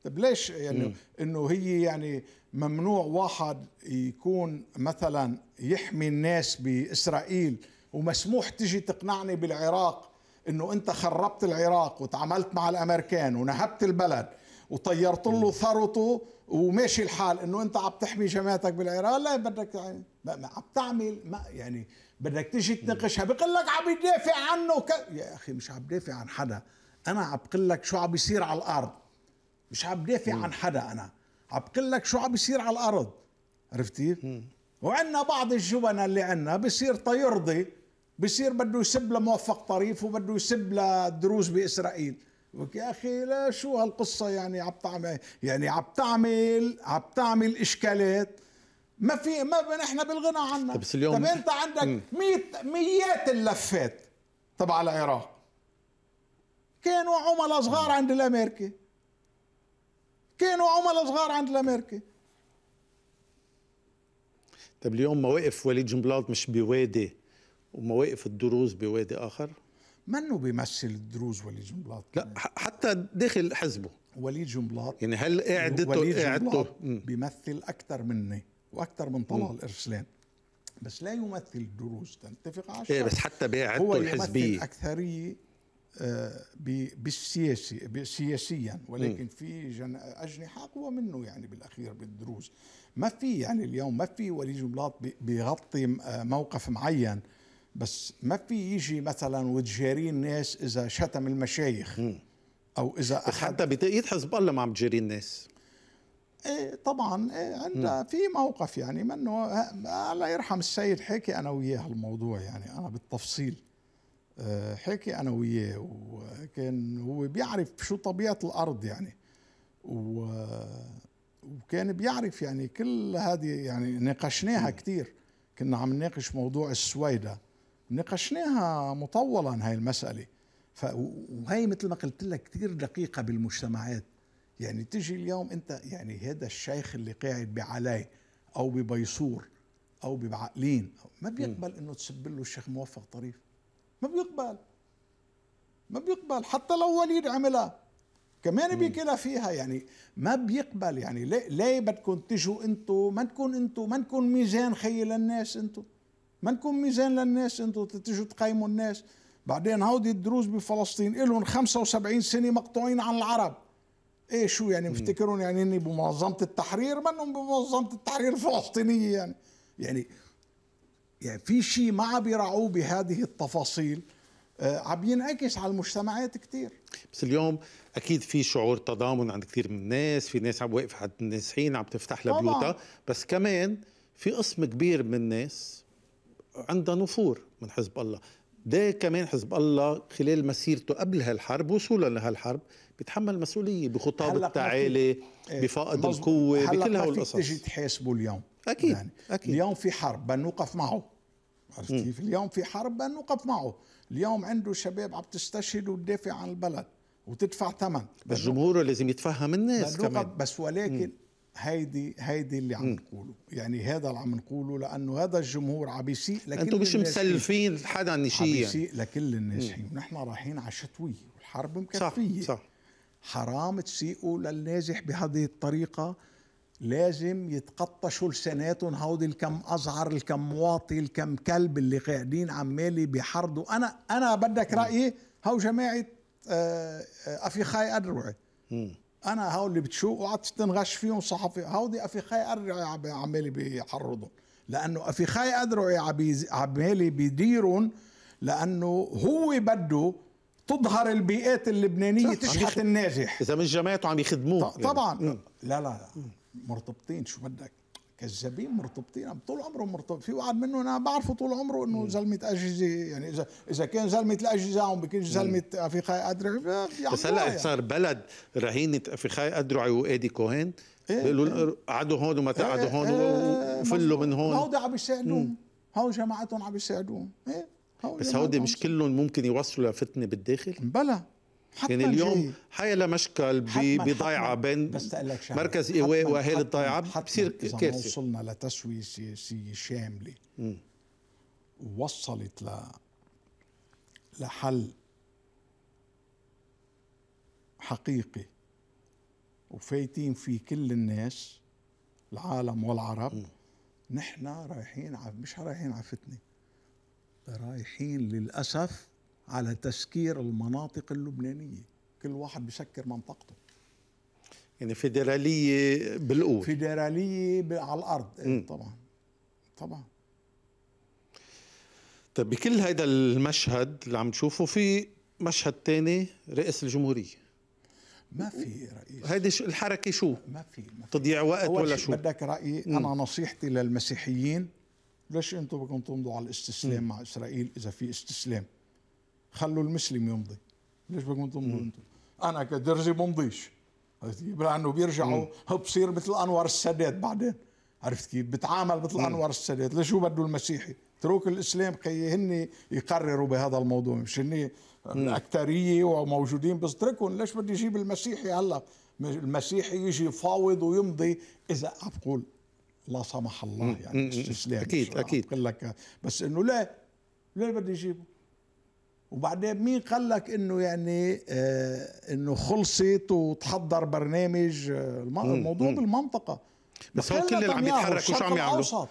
طب ليش يعني مم. انه هي يعني ممنوع واحد يكون مثلا يحمي الناس باسرائيل ومسموح تجي تقنعني بالعراق انه انت خربت العراق وتعاملت مع الامريكان ونهبت البلد وطيرت له ثروته وماشي الحال انه انت عم تحمي جماعتك بالعراق؟ لا بدك يعني عم تعمل ما يعني بدك تجي تناقشها، بقول لك عم يدافع عنه ك... يا اخي مش عم بدافع عن حدا، انا عم بقول لك شو عم بيصير على الارض، مش عم بدافع عن حدا، انا عم بقول لك شو عم بيصير على الارض، عرفت كيف؟ وعندنا بعض الجبناء اللي عندنا بصير تيرضي، بصير بده يسب لموفق طريف وبده يسب للدروز باسرائيل. يا اخي لا شو هالقصه يعني عم تعمل يعني عم تعمل عم تعمل اشكالات ما في ما نحن بالغنى عنها. بس اليوم طب انت عندك مئات اللفات تبع العراق كانوا عملاء صغار عند الامريكي، كانوا عملاء صغار عند الامريكي. طب اليوم مواقف وليد جنبلاط مش بوادي ومواقف الدروز بوادي اخر؟ منو بيمثل الدروز وليد جنبلاط؟ لا حتى داخل حزبه وليد جنبلاط يعني هل قعدته قعدته بيمثل اكثر مني واكثر من طلال ارسلان، بس لا يمثل الدروز، تنتفق على شيء. ايه بس حتى بقعدته الحزبيه هو يمثل اكثريه بالسياسي سياسيا، ولكن م. في جن... اجنحه اقوى منه يعني بالاخير بالدروز. ما في يعني اليوم ما في وليد جنبلاط بيغطي موقف معين، بس ما في يجي مثلا وتجاري الناس اذا شتم المشايخ او اذا أخذ. حتى بتأييد حزب الله ما عم تجاري الناس. ايه طبعا ايه عندها في موقف يعني منه. الله يرحم السيد حكي انا وياه الموضوع يعني انا بالتفصيل حكي انا وياه، وكان هو بيعرف شو طبيعه الارض يعني و وكان بيعرف يعني كل هذه يعني ناقشناها كثير، كنا عم نناقش موضوع السويدة ناقشناها مطولا هاي المسألة. ف... وهي مثل ما قلت لك كثير دقيقة بالمجتمعات. يعني تجي اليوم انت يعني هذا الشيخ اللي قاعد بعلاي او ببيصور او ببعقلين ما بيقبل انه تسب له الشيخ موفق طريف، ما بيقبل ما بيقبل حتى لو وليد عملها كمان بيكلها فيها يعني ما بيقبل. يعني ليه ليه بدكم تجوا انتوا ما نكون انتوا ما نكون ميزان خي للناس، انتوا ما نكون ميزان للناس، انتوا تجوا تقيموا الناس. بعدين هودي الدروز بفلسطين إلهم خمسة وسبعين سنه مقطوعين عن العرب، ايه شو يعني مفتكرون يعني اني بمنظمه التحرير؟ منهم بمنظمه التحرير الفلسطينيه يعني يعني يعني في شيء ما عم بيراعوه بهذه التفاصيل عم ينعكس على المجتمعات كثير. بس اليوم اكيد في شعور تضامن عند كثير من الناس، في ناس عم واقفه عند النازحين عم تفتح لها بيوتها، بس كمان في قسم كبير من الناس عندها نفور من حزب الله. ده كمان حزب الله خلال مسيرته قبل هالحرب وصولا لهالحرب بيتحمل مسؤوليه بخطاب التعالي بفائض القوه بكل هالقصص. هلا ما فيك تجي تحاسبه اليوم، اكيد يعني اكيد اليوم في حرب بدنا نوقف معه عرفتي؟ اليوم في حرب بدنا نوقف معه، اليوم عنده شباب عم تستشهد وتدافع عن البلد وتدفع ثمن، بس جمهوره لازم يتفهم الناس كمان. بس ولكن هيدي هيدي اللي عم نقوله، يعني هذا اللي عم نقوله، لانه هذا الجمهور عم بيسيء لكل الناس. انتم مش مسلفين حدا نشيء، عم بيسيء لكل الناجحين، ونحن رايحين على شتويه والحرب مكفيه. صح صح، حرام تسيئوا للناجح بهذه الطريقه، لازم يتقطشوا لسناتهم هودي الكم ازعر، الكم واطي، الكم كلب اللي قاعدين عمالي بحرضوا. انا انا بدك رايي، هو جماعه أفيخاي أدرعي، انا هول اللي بتشوف وقعدت تنغش فيهم صحفي، هودي أفيخاي أدرعي عمالي بيحرضهم، لانه أفيخاي أدرعي عمالي بيديرهم، لانه هو بده تظهر البيئات اللبنانيه تشحت الناجح. اذا مش جماعته عم يخدموه طبعا يعني. لا لا لا، مرتبطين، شو بدك، كذابين مرتبطين طول عمرهم، مرتبط في واحد منهم انا بعرفه طول عمره انه زلمه اجهزه، يعني اذا اذا كان زلمه الاجهزه عم بكون زلمه أفيخاي أدرعي. بس هلا صار بلد رهينه أفيخاي أدرعي وادي كوهين، بيقولوا قعدوا هون وما تقعدوا هون وفلوا من هون، هودي عم يساعدوهم، هو جماعتهم عم يساعدوهم. ايه بس هودي مش كلهم ممكن يوصلوا لفتنه بالداخل؟ بلا، يعني اليوم حيلا مشكل بضيعه بين مركز ايواء واهالي الضيعه، بصير كارثه. اذا وصلنا لتسويه سياسيه شامله ووصلت ل لحل حقيقي وفايتين فيه كل الناس، العالم والعرب، م. نحن رايحين ع... مش رايحين على فتنه، رايحين للأسف على تسكير المناطق اللبنانية، كل واحد بيسكر منطقته، يعني فيدرالية بالقوة، فيدرالية على الأرض. مم. طبعا طبعا. طيب بكل هيدا المشهد اللي عم نشوفه، في مشهد تاني، رئيس الجمهورية. ما في رئيس، هيدي الحركة شو؟ ما في تضييع وقت ولا شو؟ بدك رأيي؟ مم. أنا نصيحتي للمسيحيين، ليش انتم بدكم تمضوا على الاستسلام م. مع اسرائيل اذا في استسلام؟ خلوا المسلم يمضي، ليش بدكم تمضوا انتم؟ انا كدرزي بمضيش، لانه بيرجعوا بصير مثل انوار السادات بعدين، عرفت كيف؟ بتعامل مثل م. انوار السادات، ليش هو بده المسيحي؟ اتركوا الاسلام خي هن يقرروا بهذا الموضوع، مش هن الاكثريه وموجودين، بس اتركهم، ليش بدي يجيب المسيحي هلا؟ المسيحي يجي فاوض ويمضي اذا عم بقول لا سمح الله، يعني استسلام اكيد اكيد، بقول لك بس انه لا ليه بدي يجيبه؟ وبعدين مين قال لك انه يعني آه انه خلصت وتحضر برنامج؟ الموضوع مم. بالمنطقه، بس هو كل اللي عم يتحركوا شو عم يعملوا؟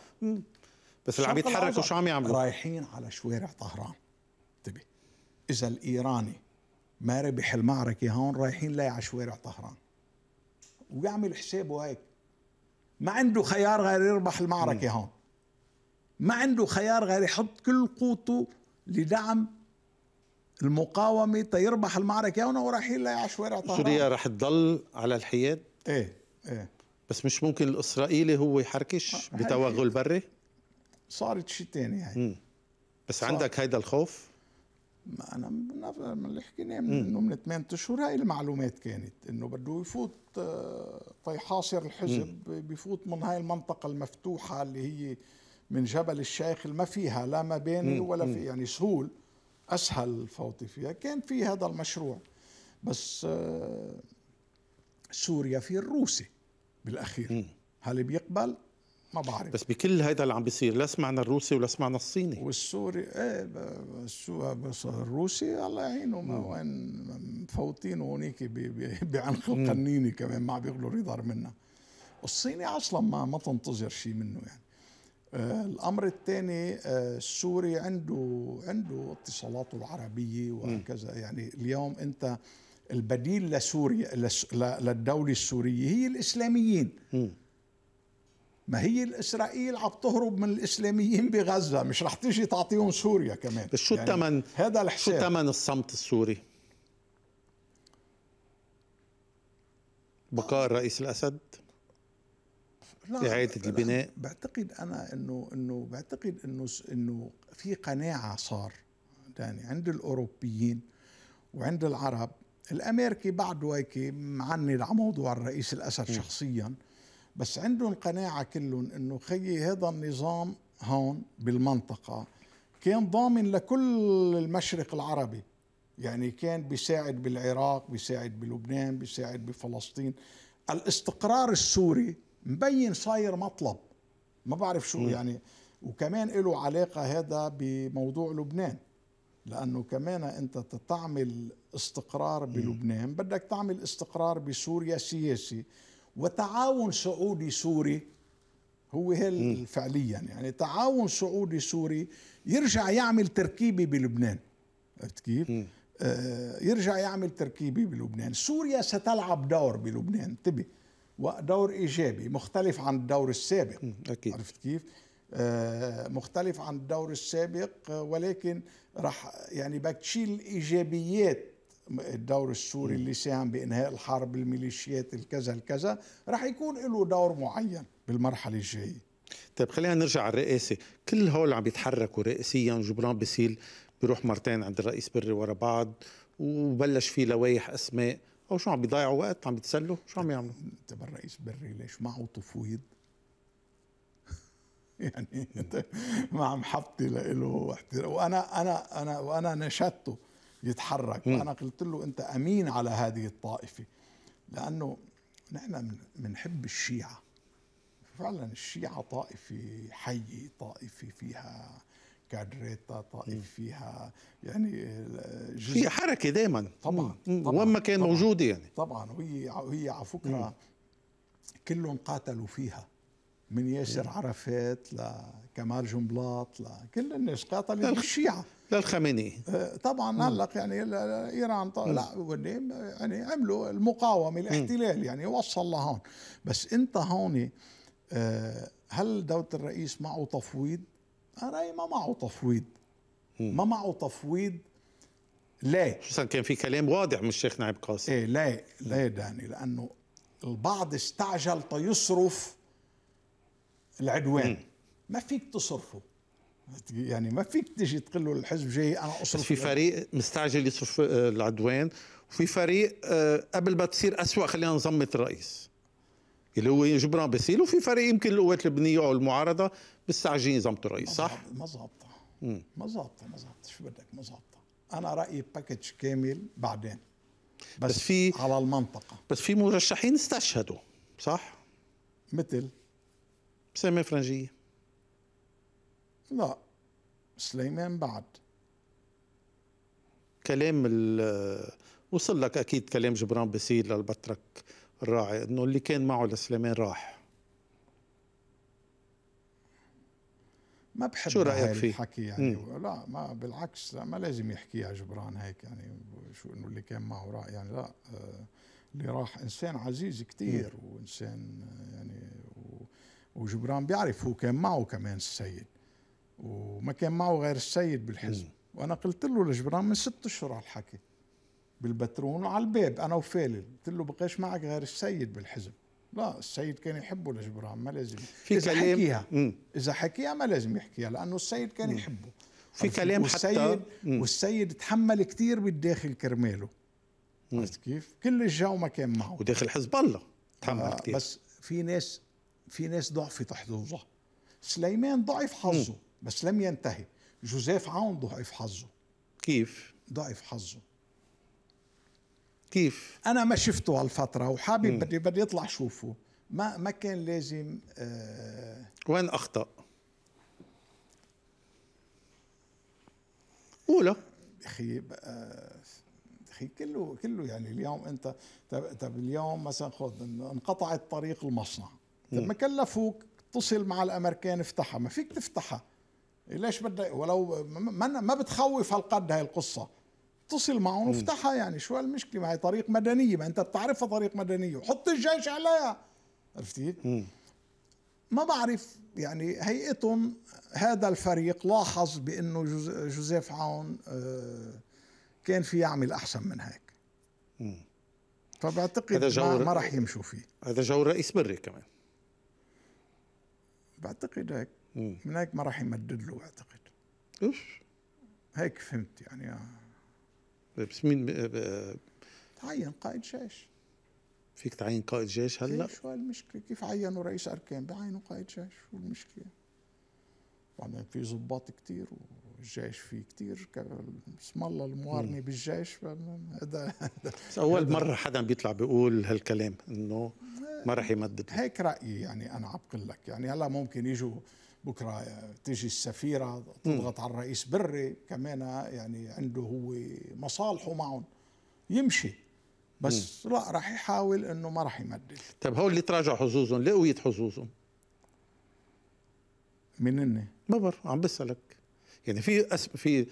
بس اللي عم يتحركوا شو عم يعملوا؟ رايحين على شوارع طهران. انتبه، اذا الايراني ما ربح المعركه هون، رايحين لي على شوارع طهران، ويعمل حسابه هيك، ما عنده خيار غير يربح المعركة هون، ما عنده خيار غير يحط كل قوته لدعم المقاومة تيربح المعركة هون، ورايحين على شوارع طهران. سوريا رح تضل على الحياد؟ ايه ايه، بس مش ممكن الإسرائيلي هو يحركش بتوغل بري؟ صارت شيء ثاني يعني. بس صار. عندك هيدا الخوف؟ ما انا من اللي حكيناه انه من ثمانية اشهر هاي المعلومات كانت انه بده يفوت تيحاصر الحزب، بيفوت من هاي المنطقه المفتوحه اللي هي من جبل الشيخ، ما فيها لا مباني ولا في يعني سهول، اسهل الفوت فيها، كان في هذا المشروع. بس سوريا في الروسي بالاخير، هل بيقبل؟ ما بعرف. بس بكل هيدا اللي عم بيصير، لا سمعنا الروسي ولا سمعنا الصيني والسوري. ايه بس الروسي الله يعينه، ما وين مفوتينه هونيك بعنق القنينه، كمان ما عم بيقولوا يضر منا. الصيني اصلا ما ما تنتظر شيء منه يعني. آه الامر الثاني، آه السوري عنده عنده اتصالاته العربيه وهكذا، يعني اليوم انت البديل لسوريا لس للدوله السوريه هي الاسلاميين. م. ما هي الإسرائيل عم تهرب من الإسلاميين بغزة، مش رح تيجي تعطيهم سوريا كمان. بس شو الثمن يعني؟ هذا الحساب، شو ثمن الصمت السوري؟ بقاء الرئيس الأسد؟ إعادة البناء؟ بعتقد أنا إنه إنه بعتقد إنه إنه في قناعة صار يعني عند الأوروبيين وعند العرب. الأمريكي بعده هيك معني على موضوع الرئيس الأسد م. شخصياً، بس عندهم قناعة كلهم إنه خيي هذا النظام هون بالمنطقة كان ضامن لكل المشرق العربي، يعني كان بيساعد بالعراق، بيساعد بلبنان، بيساعد بفلسطين. الاستقرار السوري مبين صاير مطلب، ما بعرف شو يعني. وكمان له علاقة هذا بموضوع لبنان، لأنه كمان أنت تعمل استقرار بلبنان بدك تعمل استقرار بسوريا سياسي، وتعاون سعودي سوري هو هل فعليا يعني تعاون سعودي سوري يرجع يعمل تركيبة بلبنان. عرفت كيف؟ آه يرجع يعمل تركيبة بلبنان. سوريا ستلعب دور بلبنان، انتبه، ودور إيجابي مختلف عن الدور السابق. أكيد. عرفت كيف؟ آه مختلف عن الدور السابق، ولكن رح يعني بدك تشيل إيجابيات الدور السوري اللي ساهم بإنهاء الحرب، الميليشيات، الكذا الكذا، رح يكون له دور معين بالمرحلة الجاية. طيب خلينا نرجع على الرئاسة، كل هول عم يتحركوا رئاسيا. جبران باسيل بيروح مرتين عند الرئيس بري ورا بعض، وبلش في لوايح اسماء، او شو عم بيضيعوا وقت، عم بيتسلوا، شو عم يعملوا؟ تبع الرئيس بري ليش معه تفويض؟ يعني مع محبتي له احترام، وانا انا انا وانا نشدته يتحرك، وانا قلت له انت امين على هذه الطائفه، لانه نحن بنحب الشيعه فعلا. الشيعه طائفه حيه، طائفه فيها كادريتا، طائف فيها يعني جزء، في حركه دائما طبعا, طبعاً وين ما كان موجود يعني طبعا. وهي هي على فكره كلهم قاتلوا فيها، من ياسر عرفات لكمال جنبلاط لكل الناس قاتلوا الشيعه للخامنئي طبعا. هلا يعني ايران لا يعني عملوا المقاومه، الاحتلال يعني وصل لهون. بس انت هون هل دوله الرئيس معه تفويض؟ أنا رأيي ما معه تفويض، ما معه تفويض. لا، خصوصا كان في كلام واضح من الشيخ نعيم قاسم. ايه لا لا داني، لأنه البعض استعجل تيصرف العدوان. ما فيك تصرفه، يعني ما فيك تجي تقول له الحزب جاي أنا أصرف. في فريق مستعجل يصرف العدوان، وفي فريق قبل ما تصير أسوأ خلينا نظمة الرئيس اللي هو جبران باسيل، وفي فريق يمكن القوات اللبنانيه او المعارضه مستعجلين زمطوا الرئيس. صح؟ ما ظابطه ما ظابطه ما ظابطه شو بدك ما ظابطه. انا رايي باكج كامل بعدين، بس, بس في على المنطقه. بس في مرشحين استشهدوا، صح؟ مثل سامي فرنجية، لا سليمان بعد. كلام وصل لك اكيد كلام جبران باسيل للبطرك الراعي انه اللي كان معه لسليمان راح. ما بحب شو رايك فيه؟ الحكي يعني مم. لا ما بالعكس، لا ما لازم يحكيها جبران هيك، يعني شو انه اللي كان معه راح يعني لا. آه اللي راح انسان عزيز كثير، وانسان يعني وجبران بيعرف هو كان معه كمان السيد، وما كان معه غير السيد بالحزب. مم. وانا قلت له لجبران من ست اشهر على الحكي بالبترون وعلى الباب انا وفالل، قلت له بقاش معك غير السيد بالحزب. لا السيد كان يحبه لجبران، ما لازم في اذا كلام حكيها مم. اذا حكيها ما لازم يحكيها، لانه السيد كان مم. يحبه. في كلام والسيد حتى مم. والسيد تحمل كثير بالداخل كرماله. عرفت كيف؟ كل الجو ما كان معه، وداخل حزب الله تحمل كثير. بس في ناس في ناس ضعفت حظوظها. سليمان ضعف حظه بس لم ينتهي. جوزيف عون ضعف حظه. كيف؟ ضعف حظه كيف؟ أنا ما شفته هالفترة وحابب بدي بدي أطلع شوفه. ما ما كان لازم. آه وين أخطأ؟ أولى أخي آه أخي كله كله يعني اليوم أنت طب اليوم مثلا خذ انقطعت طريق المصنع، طب ما كلفوك اتصل مع الأمريكان افتحها، ما فيك تفتحها. ليش بدك ولو ما ما بتخوف هالقد هاي القصة؟ اتصل معهم وافتحها، يعني شو المشكله؟ معي طريق مدنيه، ما انت بتعرفها طريق مدنيه، وحط الجيش عليها. عرفتي؟ ما بعرف يعني هيئتهم. هذا الفريق لاحظ بانه جوزيف عون كان في يعمل احسن من هيك، فبعتقد ما راح يمشوا فيه. هذا جو الرئيس بري كمان، بعتقد هيك من هيك ما راح يمدد له. بعتقد ايش هيك فهمت يعني. بس مين تعين قائد جيش؟ فيك تعين قائد جيش هلا؟ شو هالمشكلة؟ كيف عينوا رئيس أركان؟ بعينوا قائد جيش، شو المشكلة؟ بعدين في ضباط كثير بالجيش فيه كثير بسم الله الموارنه بالجيش. هذا اول مره حدا بيطلع بيقول هالكلام انه ما راح يمدد. هيك رايي يعني، انا عم بقول لك يعني هلا ممكن يجوا بكره تيجي السفيره تضغط على الرئيس بري كمان، يعني عنده هو مصالحه معهم يمشي، بس لا راح يحاول انه ما راح يمدد. طيب هول اللي تراجعوا حظوظهم لقوية حظوظهم من اني ما بعرف، عم بسألك يعني في أسم في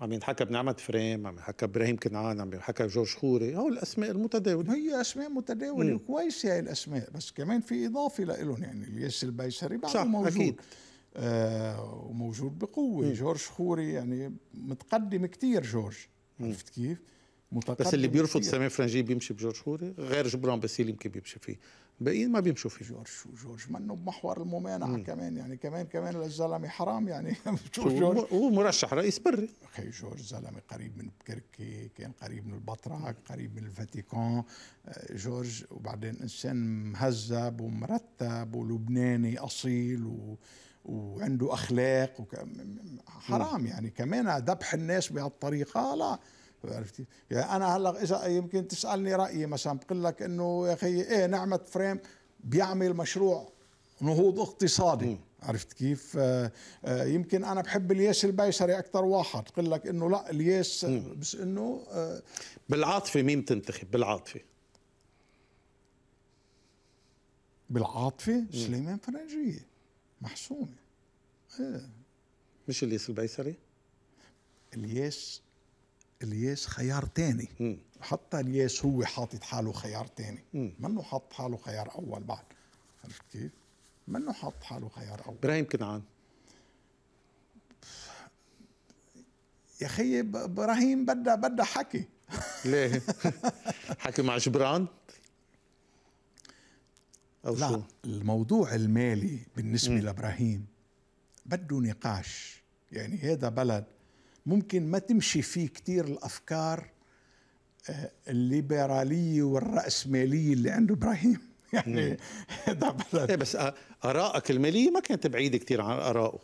عم ينحكى بنعمة فريم، عم ينحكى إبراهيم كنعان، عم ينحكى جورج خوري، هول الأسماء المتداولة. هي أسماء متداولة وكويسة هي الأسماء، بس كمان في إضافة لهم يعني الياس البيسري بعده موجود أكيد. آه وموجود بقوة. مم. جورج خوري يعني متقدم كثير جورج، عرفت كيف؟ بس اللي بيرفض سامي فرنجي بيمشي بجورج خوري، غير جبران باسيل يمكن بيمشي فيه، الباقيين ما بيمشوا فيه. جورج جورج منه بمحور الممانعه. مم. كمان يعني كمان كمان للزلمه حرام يعني. هو مرشح رئيس بري اخي جورج، زلمه قريب من بكركي، كان قريب من البطرك، قريب من الفاتيكان جورج، وبعدين انسان مهذب ومرتب ولبناني اصيل و وعنده اخلاق وك... حرام. مم. يعني كمان ذبح الناس بهالطريقه لا، عرفتي؟ يعني انا هلا اذا يمكن تسالني رايي مثلا بقول لك انه يا اخي ايه نعمة فريم بيعمل مشروع نهوض اقتصادي. مم. عرفت كيف؟ آه آه يمكن انا بحب الياس البيسري اكثر واحد، بقول لك انه لا الياس. مم. بس انه آه بالعاطفه مين بتنتخب؟ بالعاطفه بالعاطفه سليمان فرنجية محسومه. ايه مش الياس البيسري، الياس الياس خيار ثاني، حتى الياس هو حاطط حاله خيار ثاني، منه حاط حاله خيار اول بعد، عرفت كيف؟ منه حاط حاله خيار اول. ابراهيم كنعان يا اخي، ابراهيم بدها بدها حكي. ليه؟ حكي مع جبران؟ أو لا شو؟ الموضوع المالي بالنسبه لابراهيم بده نقاش، يعني هذا بلد ممكن ما تمشي فيه كثير الافكار الليبراليه والراسماليه اللي عند ابراهيم، يعني هذا بلد. إيه بس ارائك الماليه ما كانت بعيده كثير عن ارائه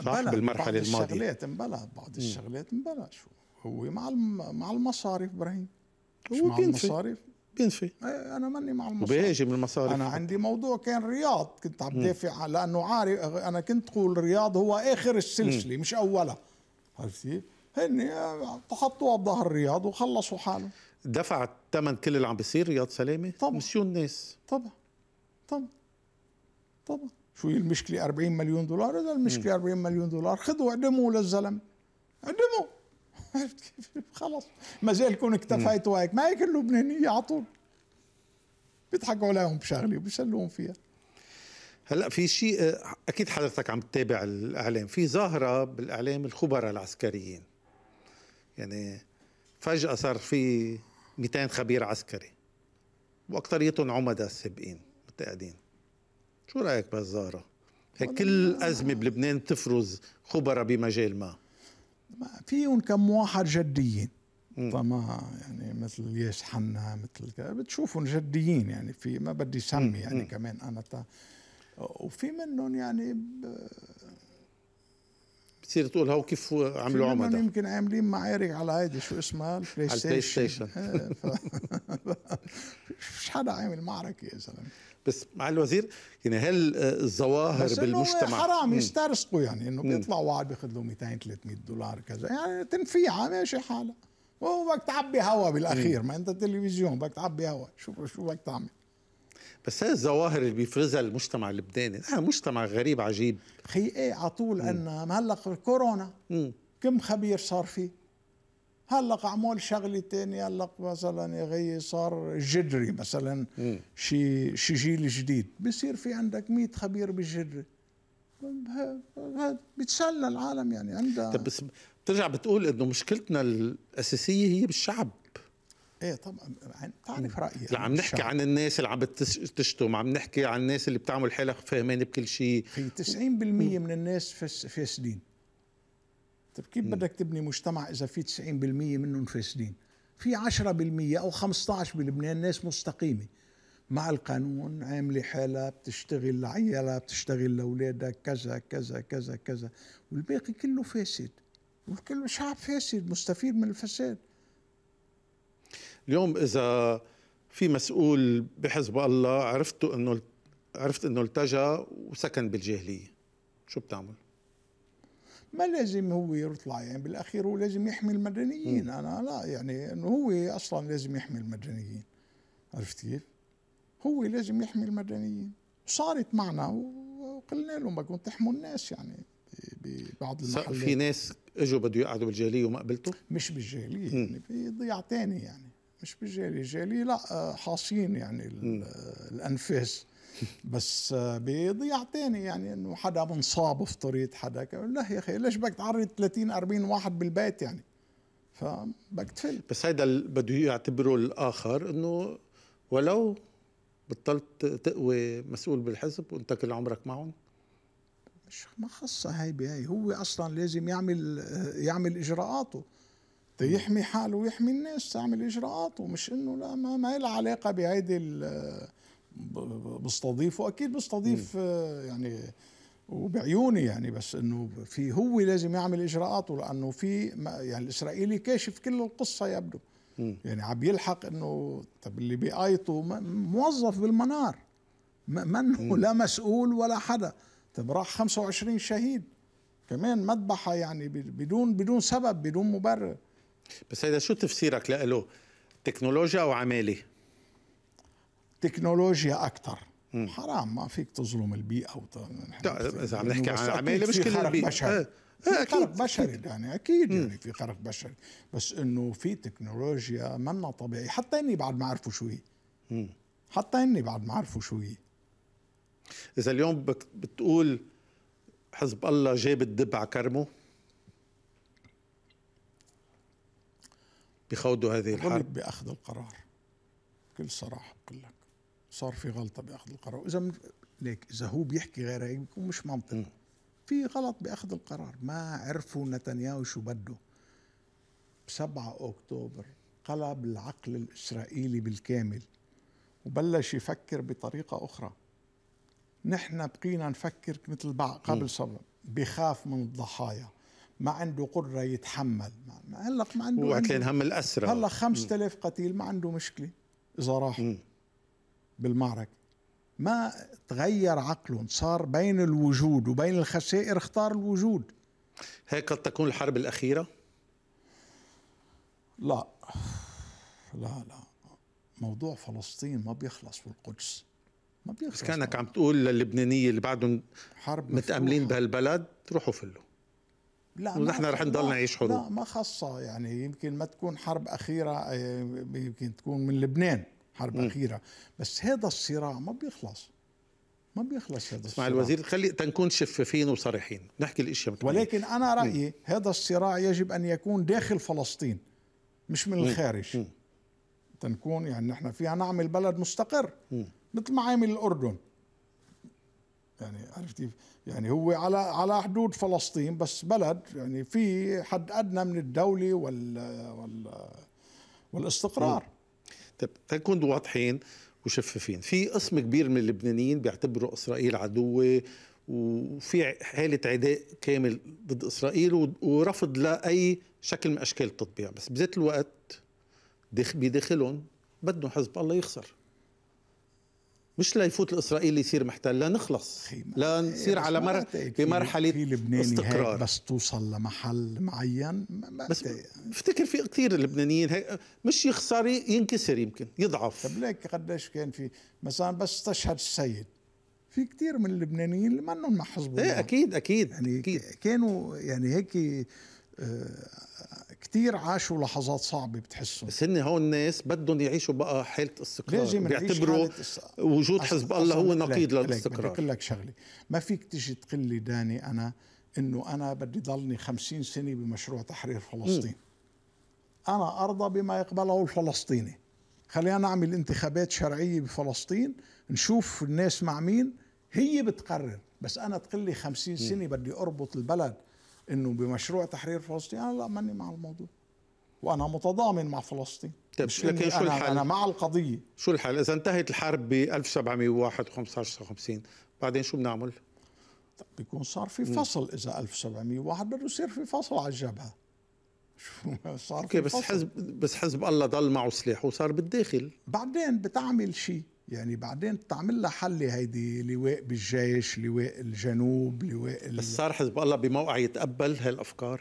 بالمرحله الماضيه. بعض الشغلات مبلا، بعض الشغلات مبلا، شو هو مع مع المصاريف ابراهيم، هو مع المصاريف بينفي. انا ماني مع المصاريف، وبيهاجم المصاريف. انا عندي موضوع كان رياض، كنت عم دافع لانه عارف، انا كنت قول رياض هو اخر السلسله مش اولها، عرفتي؟ هن حطوها بظهر الرياض وخلصوا حالهم. دفعت ثمن كل اللي عم بيصير رياض سلامه؟ طبعا مسيون الناس طبعا طبعا طبعا. شو هي المشكله؟ أربعين مليون دولار، اذا المشكله أربعين مليون دولار خذوا اعدموا للزلمه، اعدموا، عرفت كيف؟ خلص ما زالكم اكتفيتوا هيك، ما هيك اللبنانيه على طول بيضحكوا عليهم بشغله وبيسلوهم فيها. هلا في شيء اكيد حضرتك عم تتابع الاعلام، في ظاهره بالاعلام الخبراء العسكريين، يعني فجاه صار في مئتين خبير عسكري واكثريتهم عمداء سابقين متقاعدين. شو رايك بهالظاهره؟ هيك كل ازمه بلبنان بتفرز خبراء بمجال ما، فيهم كم واحد جديين طبعا، يعني مثل الياس حنا، مثل بتشوفهم جديين يعني، في ما بدي سمي يعني مم. كمان انا تا وفي منهم يعني ب... بتصير تقول هو كيف عملوا عمدا، يمكن عاملين معارك على هيدي شو اسمها البلاي ستيشن، البلاي ستيشن. ف... مش حدا عامل معركه يا زلمه، بس مع الوزير يعني هل الظواهر بالمجتمع حرام يسترسقوا، يعني انه بيطلع واحد بياخذ له مئتين ثلاثمئة دولار كذا، يعني تنفيعه ماشي حالها، وبدك تعبي هوا بالاخير. مم. ما انت تلفزيون بدك تعبي هوا، شو شو بدك تعمل؟ بس هاي الظواهر اللي بيفرزها المجتمع اللبناني، نحن مجتمع غريب عجيب اخي. ايه على طول عنا هلا كورونا. مم. كم خبير صار فيه، هلا عمول شغله ثانيه، هلا مثلا يا خيي صار جدري مثلا، شي شي جيل جديد بصير في عندك مئة خبير بالجدري، هذا بيتسلى العالم يعني عندها. طب بس بترجع بتقول انه مشكلتنا الاساسيه هي بالشعب. ايه طبعا بتعرف رايي، لا عم نحكي عن الناس اللي عم تشتم، عم نحكي عن الناس اللي بتعمل حالها فهمانه بكل شيء، في تسعين بالمئة مم. من الناس فاسدين. طيب كيف مم. بدك تبني مجتمع اذا في تسعين بالمئة منهم فاسدين؟ في عشرة بالمئة او خمسة عشر بالمئة بلبنان ناس مستقيمه مع القانون، عامله حالها، بتشتغل لعيالها، بتشتغل لاولادها، كذا كذا كذا كذا، والباقي كله فاسد. والكل شعب فاسد مستفيد من الفساد. اليوم اذا في مسؤول بحزب الله عرفته انه عرفت انه التجا وسكن بالجاهليه، شو بتعمل؟ ما لازم هو يطلع يعني، بالاخير هو لازم يحمي المدنيين. م. انا لا يعني انه هو اصلا لازم يحمي المدنيين، عرفت كيف؟ هو لازم يحمي المدنيين، وصارت معنا وقلنا لهم بدكم تحموا الناس يعني ببعض المحلات. في ناس اجوا بده يقعدوا بالجاهليه وما قبلتوا؟ مش بالجاهليه يعني، بضيعه ثانيه يعني، مش بالجاهليه، الجاهليه لا حاصين يعني الانفاس بس بضياع تاني يعني، انه حدا منصاب افتريت حدا كمان. لا يا اخي ليش بدك تعرض ثلاثين أربعين واحد بالبيت يعني، فبدك تفل. بس هيدا بده يعتبره الاخر انه ولو بطلت تقوي مسؤول بالحزب وانت كل عمرك معهم، مش ما خصها هي بهي. هو اصلا لازم يعمل يعمل اجراءاته يحمي حاله ويحمي الناس، تعمل اجراءاته، مش انه لا ما, ما لها علاقه بهيدي. بستضيف واكيد بستضيف يعني وبعيوني يعني، بس انه في هو لازم يعمل اجراءاته، لانه في يعني الاسرائيلي كاشف كل القصه يبدو. م. يعني عم يلحق انه طب اللي بقايته موظف بالمنار، منه لا مسؤول ولا حدا. طب راح خمسة وعشرين شهيد كمان مذبحه يعني بدون بدون سبب بدون مبرر. بس هيدا شو تفسيرك له؟ تكنولوجيا او عماله؟ تكنولوجيا اكثر. حرام ما فيك تظلم البيئه. اذا عم نحكي عن عماله مش كل البيئه، آه. آه. خرق بشري يعني اكيد مم. يعني في خرق بشري، بس انه في تكنولوجيا منا طبيعي. حتى اني بعد ما عرفوا شو هي، حتى اني بعد ما عرفوا شو هي. اذا اليوم بتقول حزب الله جاب الدب على كرمه بخوضوا هذه الحرب، غلط باخذ القرار بكل صراحه، بقول لك صار في غلطه باخذ القرار. واذا من... ليك اذا هو بيحكي غير هيك بيكون مش منطقي. في غلط باخذ القرار، ما عرفوا نتنياهو شو بده. سبعة أكتوبر قلب العقل الاسرائيلي بالكامل وبلش يفكر بطريقه اخرى. نحن بقينا نفكر مثل قبل سبعة، بخاف من الضحايا، ما عنده قدره يتحمل. هلا ما عنده وعتلين هم الاسرى، هلا خمسة آلاف قتيل ما عنده مشكله اذا راحوا بالمعركة. ما تغير عقلهم، صار بين الوجود وبين الخسائر اختار الوجود. هيك قد تكون الحرب الأخيرة؟ لا لا لا، موضوع فلسطين ما بيخلص والقدس ما بيخلص. بس كأنك طبعا عم تقول للبنانيين اللي بعدهم متأملين بهالبلد روحوا فلوا، لا ونحن رح نضل نعيش حروب. لا ما خاصة يعني، يمكن ما تكون حرب أخيرة، يمكن تكون من لبنان حرب مم. أخيرة، بس هذا الصراع ما بيخلص، ما بيخلص هذا الصراع. مع الوزير خلي تنكون شفافين وصريحين، نحكي الاشياء مثل، ولكن أنا رأيي مم. هذا الصراع يجب أن يكون داخل فلسطين مش من الخارج. مم. مم. تنكون يعني نحن فيها نعمل بلد مستقر مثل ما عامل الأردن يعني، عرفتي يعني هو على على حدود فلسطين بس بلد يعني في حد أدنى من الدولة وال وال والاستقرار. مم. طيب تكون واضحين وشفافين. في قسم كبير من اللبنانيين بيعتبروا اسرائيل عدوه، وفي حاله عداء كامل ضد اسرائيل ورفض لاي شكل من اشكال التطبيع، بس بذات الوقت بداخلهم بدهم حزب الله يخسر، مش ليفوت الاسرائيلي يصير محتل، لا نخلص، لا نصير على مر... بمرحله استقرار. بس توصل لمحل معين ما بس بفتكر في كثير لبنانيين هي... مش يخسر ينكسر، يمكن يضعف. طب ليك قديش كان في مثلا بس تشهد السيد، في كثير من اللبنانيين اللي منهم مع حزب الله. ايه اكيد اكيد يعني أكيد. كانوا يعني هيك آه كثير عاشوا لحظات صعبه بتحسهم، بس هن هون الناس بدهم يعيشوا بقى حاله استقرار، بيعتبروا وجود حزب الله هو نقيض للاستقرار. بدي اقول لك شغله، ما فيك تجي تقول لي داني انا انه انا بدي ضلني خمسين سنه بمشروع تحرير فلسطين. م. انا ارضى بما يقبله الفلسطيني، خلينا نعمل انتخابات شرعيه بفلسطين نشوف الناس مع مين، هي بتقرر. بس انا تقول لي خمسين سنه بدي اربط البلد انه بمشروع تحرير فلسطين، انا لا ماني مع الموضوع، وانا متضامن مع فلسطين. طيب لكن شو الحل؟ انا مع القضيه. شو الحل؟ اذا انتهت الحرب ب ألف وسبعمئة وواحد وخمسين وخمسين بعدين شو بنعمل؟ بيكون صار في فصل. اذا ألف وسبعمئة وواحد بده يصير في فصل على الجبهه. شو صار؟ اوكي بس حزب بس حزب الله ضل معه سلاحه وصار بالداخل. بعدين بتعمل شيء يعني، بعدين بتعمل لها حل هيدي، لواء بالجيش، لواء الجنوب، لواء ال... بس صار حزب الله بموقع يتقبل هالافكار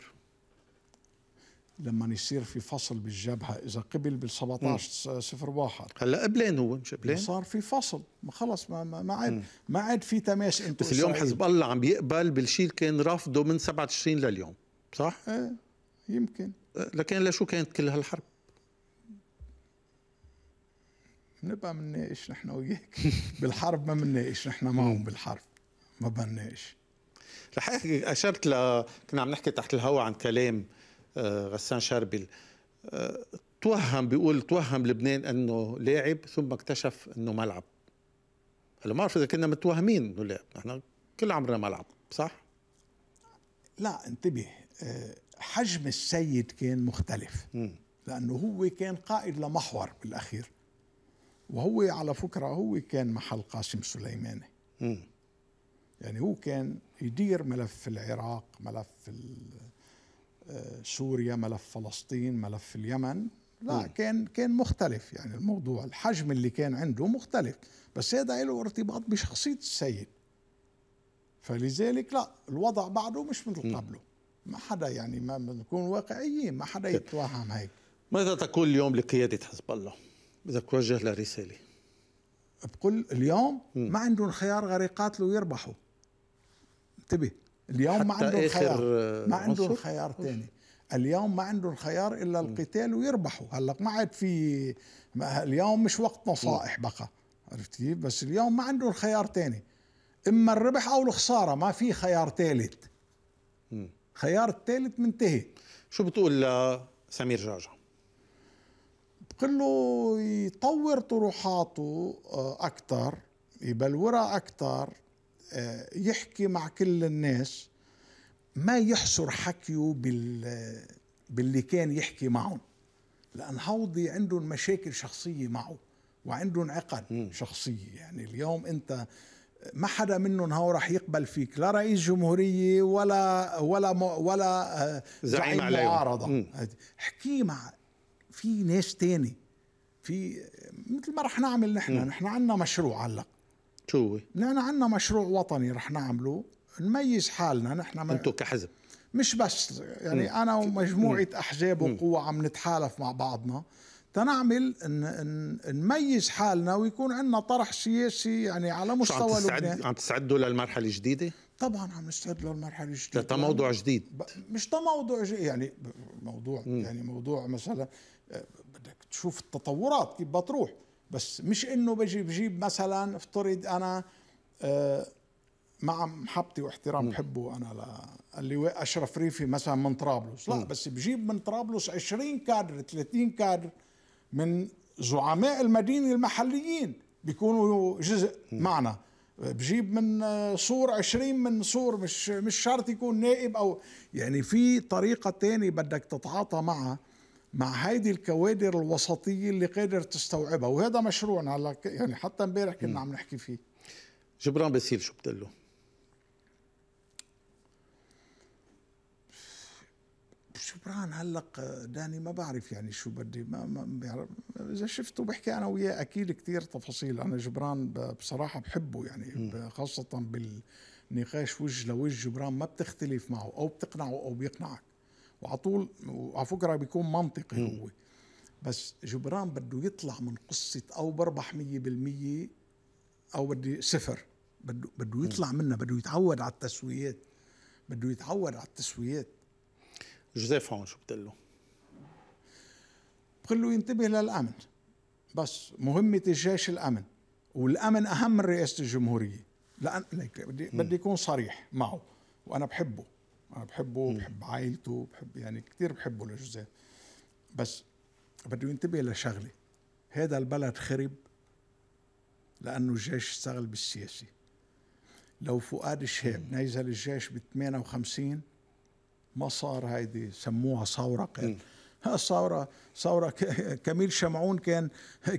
لما يصير في فصل بالجبهه. اذا قبل بال سبعطعش صفر واحد هلا قبلان، هو مش قبلان، صار في فصل، ما خلص ما ما عاد ما عاد في تماس. انت بس اليوم حزب الله عم يقبل بالشيء اللي كان رافضه من سبعة وتسعين لليوم، صح؟ ايه يمكن. لكن لشو كانت كل هالحرب؟ نبقى منناقش نحن وياك بالحرب، ما منناقش نحن معهم بالحرب، ما بنناقش. رح احكي، اشرت ل كنا عم نحكي تحت الهواء عن كلام غسان شاربيل. توهم بيقول توهم لبنان انه لاعب ثم اكتشف انه ملعب. هلا ما بعرف اذا كنا متوهمين انه لاعب، نحن كل عمرنا ملعب، صح؟ لا انتبه، حجم السيد كان مختلف، لانه هو كان قائد لمحور بالاخير، وهو على فكره هو كان محل قاسم سليماني. يعني هو كان يدير ملف العراق، ملف سوريا، ملف فلسطين، ملف اليمن. لا كان كان مختلف يعني الموضوع، الحجم اللي كان عنده مختلف، بس هذا له ارتباط بشخصيه السيد، فلذلك لا الوضع بعده مش مثل قبله. ما حدا يعني، ما بنكون واقعيين، ما حدا يتوهم هيك. ماذا تقول اليوم لقياده حزب الله؟ بدك توجه له رساله. بقول اليوم ما عندهم خيار غير يقاتلوا ويربحوا. انتبه، اليوم ما عندهم خيار، ما عندهم خيار ثاني، اليوم ما عندهم خيار الا القتال ويربحوا. هلا ما عاد في، اليوم مش وقت نصائح بقى، عرفت كيف؟ بس اليوم ما عندهم خيار ثاني، اما الربح او الخساره، ما في خيار ثالث. خيار الثالث منتهي. شو بتقول لسمير جعجع؟ بقول له يطور طروحاته اكثر، يبلورها اكثر، يحكي مع كل الناس، ما يحصر حكيه بال باللي كان يحكي معهم، لأن هوضي عندهم مشاكل شخصية معه وعندهم عقد م. شخصية. يعني اليوم أنت ما حدا منهم هو راح يقبل فيك، لا رئيس جمهورية ولا ولا ولا زعيم معارضة. احكي مع في ناس تاني، في مثل ما رح نعمل نحن، م. نحن عندنا مشروع هلا. شو هو؟ نحن عندنا مشروع وطني رح نعمله، نميز حالنا نحن. انتم كحزب مش بس يعني مم. انا ومجموعه احزاب وقوى عم نتحالف مع بعضنا تنعمل نميز حالنا، ويكون عندنا طرح سياسي يعني على مستوى لبنان. عم تستعدوا للمرحله الجديده؟ طبعا عم نستعد للمرحله الجديده. تموضوع جديد، مش تموضوع جديد يعني، موضوع مم. يعني موضوع مثلا بدك تشوف التطورات كيف بتروح، بس مش انه بجي بجيب مثلا افترض انا آه مع محبتي واحترام بحبه انا اللواء اشرف ريفي مثلا من طرابلس، لا بس بجيب من طرابلس عشرين كادر ثلاثين كادر من زعماء المدينه المحليين بيكونوا جزء معنا، بجيب من صور عشرين من صور، مش مش شرط يكون نائب او يعني في طريقه ثانيه بدك تتعاطى معها، مع هيدي الكوادر الوسطيه اللي قادر تستوعبها، وهذا مشروعنا هلا يعني حتى امبارح كنا عم نحكي فيه. جبران باسيل شو بتقول له؟ جبران هلا داني ما بعرف يعني شو بدي، ما ما بعرف، اذا شفته بحكي انا وياه اكيد كثير تفاصيل. انا جبران بصراحه بحبه يعني، خاصه بالنقاش وجه لوجه، جبران ما بتختلف معه، او بتقنعه او بيقنعك، وعلى طول وعلى فكره بيكون منطقي هو. بس جبران بده يطلع من قصه او بربح مية بالمية او بدي صفر، بده بده يطلع منها، بده يتعود على التسويات، بده يتعود على التسويات. جوزيف عون شو بتقول له؟ بقول له ينتبه للامن، بس مهمه الجيش الامن، والامن اهم من رئاسه الجمهوريه، لان بدي بدي يكون صريح معه، وانا بحبه، أنا بحبه بحب عائلته، بحب يعني كثير بحبه لجوزيف، بس بده ينتبه لشغله، هذا البلد خرب لأنه الجيش اشتغل بالسياسي. لو فؤاد شهاب نيزل الجيش ب ثمانية وخمسين ما صار هيدي سموها ثورة، الثوره ثوره كميل شمعون كان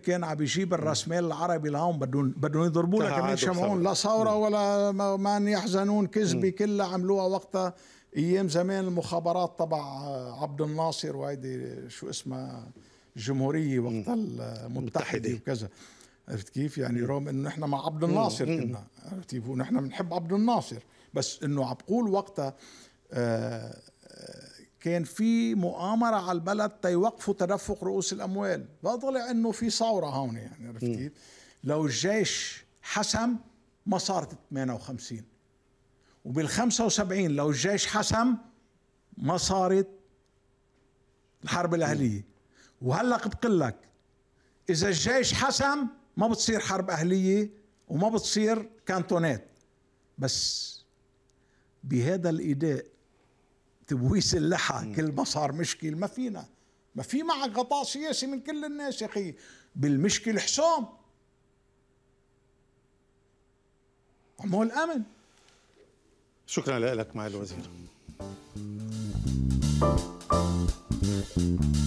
كان عم بيجيب الراس مال العربي لهون بدهم بدهم يضربوا له كميل شمعون، لا ثوره ولا من يحزنون، كذبه كلها عملوها وقتها ايام زمان المخابرات تبع عبد الناصر وهيدي شو اسمها الجمهوريه وقتها المتحده وكذا، عرفت كيف؟ يعني رغم انه نحن مع عبد الناصر كنا، عرفت كيف؟ ونحن بنحب عبد الناصر، بس انه عم بقول وقتها آه كان في مؤامره على البلد تيوقفوا تدفق رؤوس الاموال، فطلع انه في ثوره هون يعني، عرفت كيف؟ لو الجيش حسم ما صارت ثمانية وخمسين، وبال خمسة وسبعين لو الجيش حسم ما صارت الحرب الاهليه، وهلا بقول لك اذا الجيش حسم ما بتصير حرب اهليه وما بتصير كانتونات، بس بهذا الاداء تبويس اللحى كل ما صار مشكل ما فينا، ما في معك غطاء سياسي من كل الناس يا اخي، بالمشكل حسام عمو الامن. شكرا لك معالي الوزير.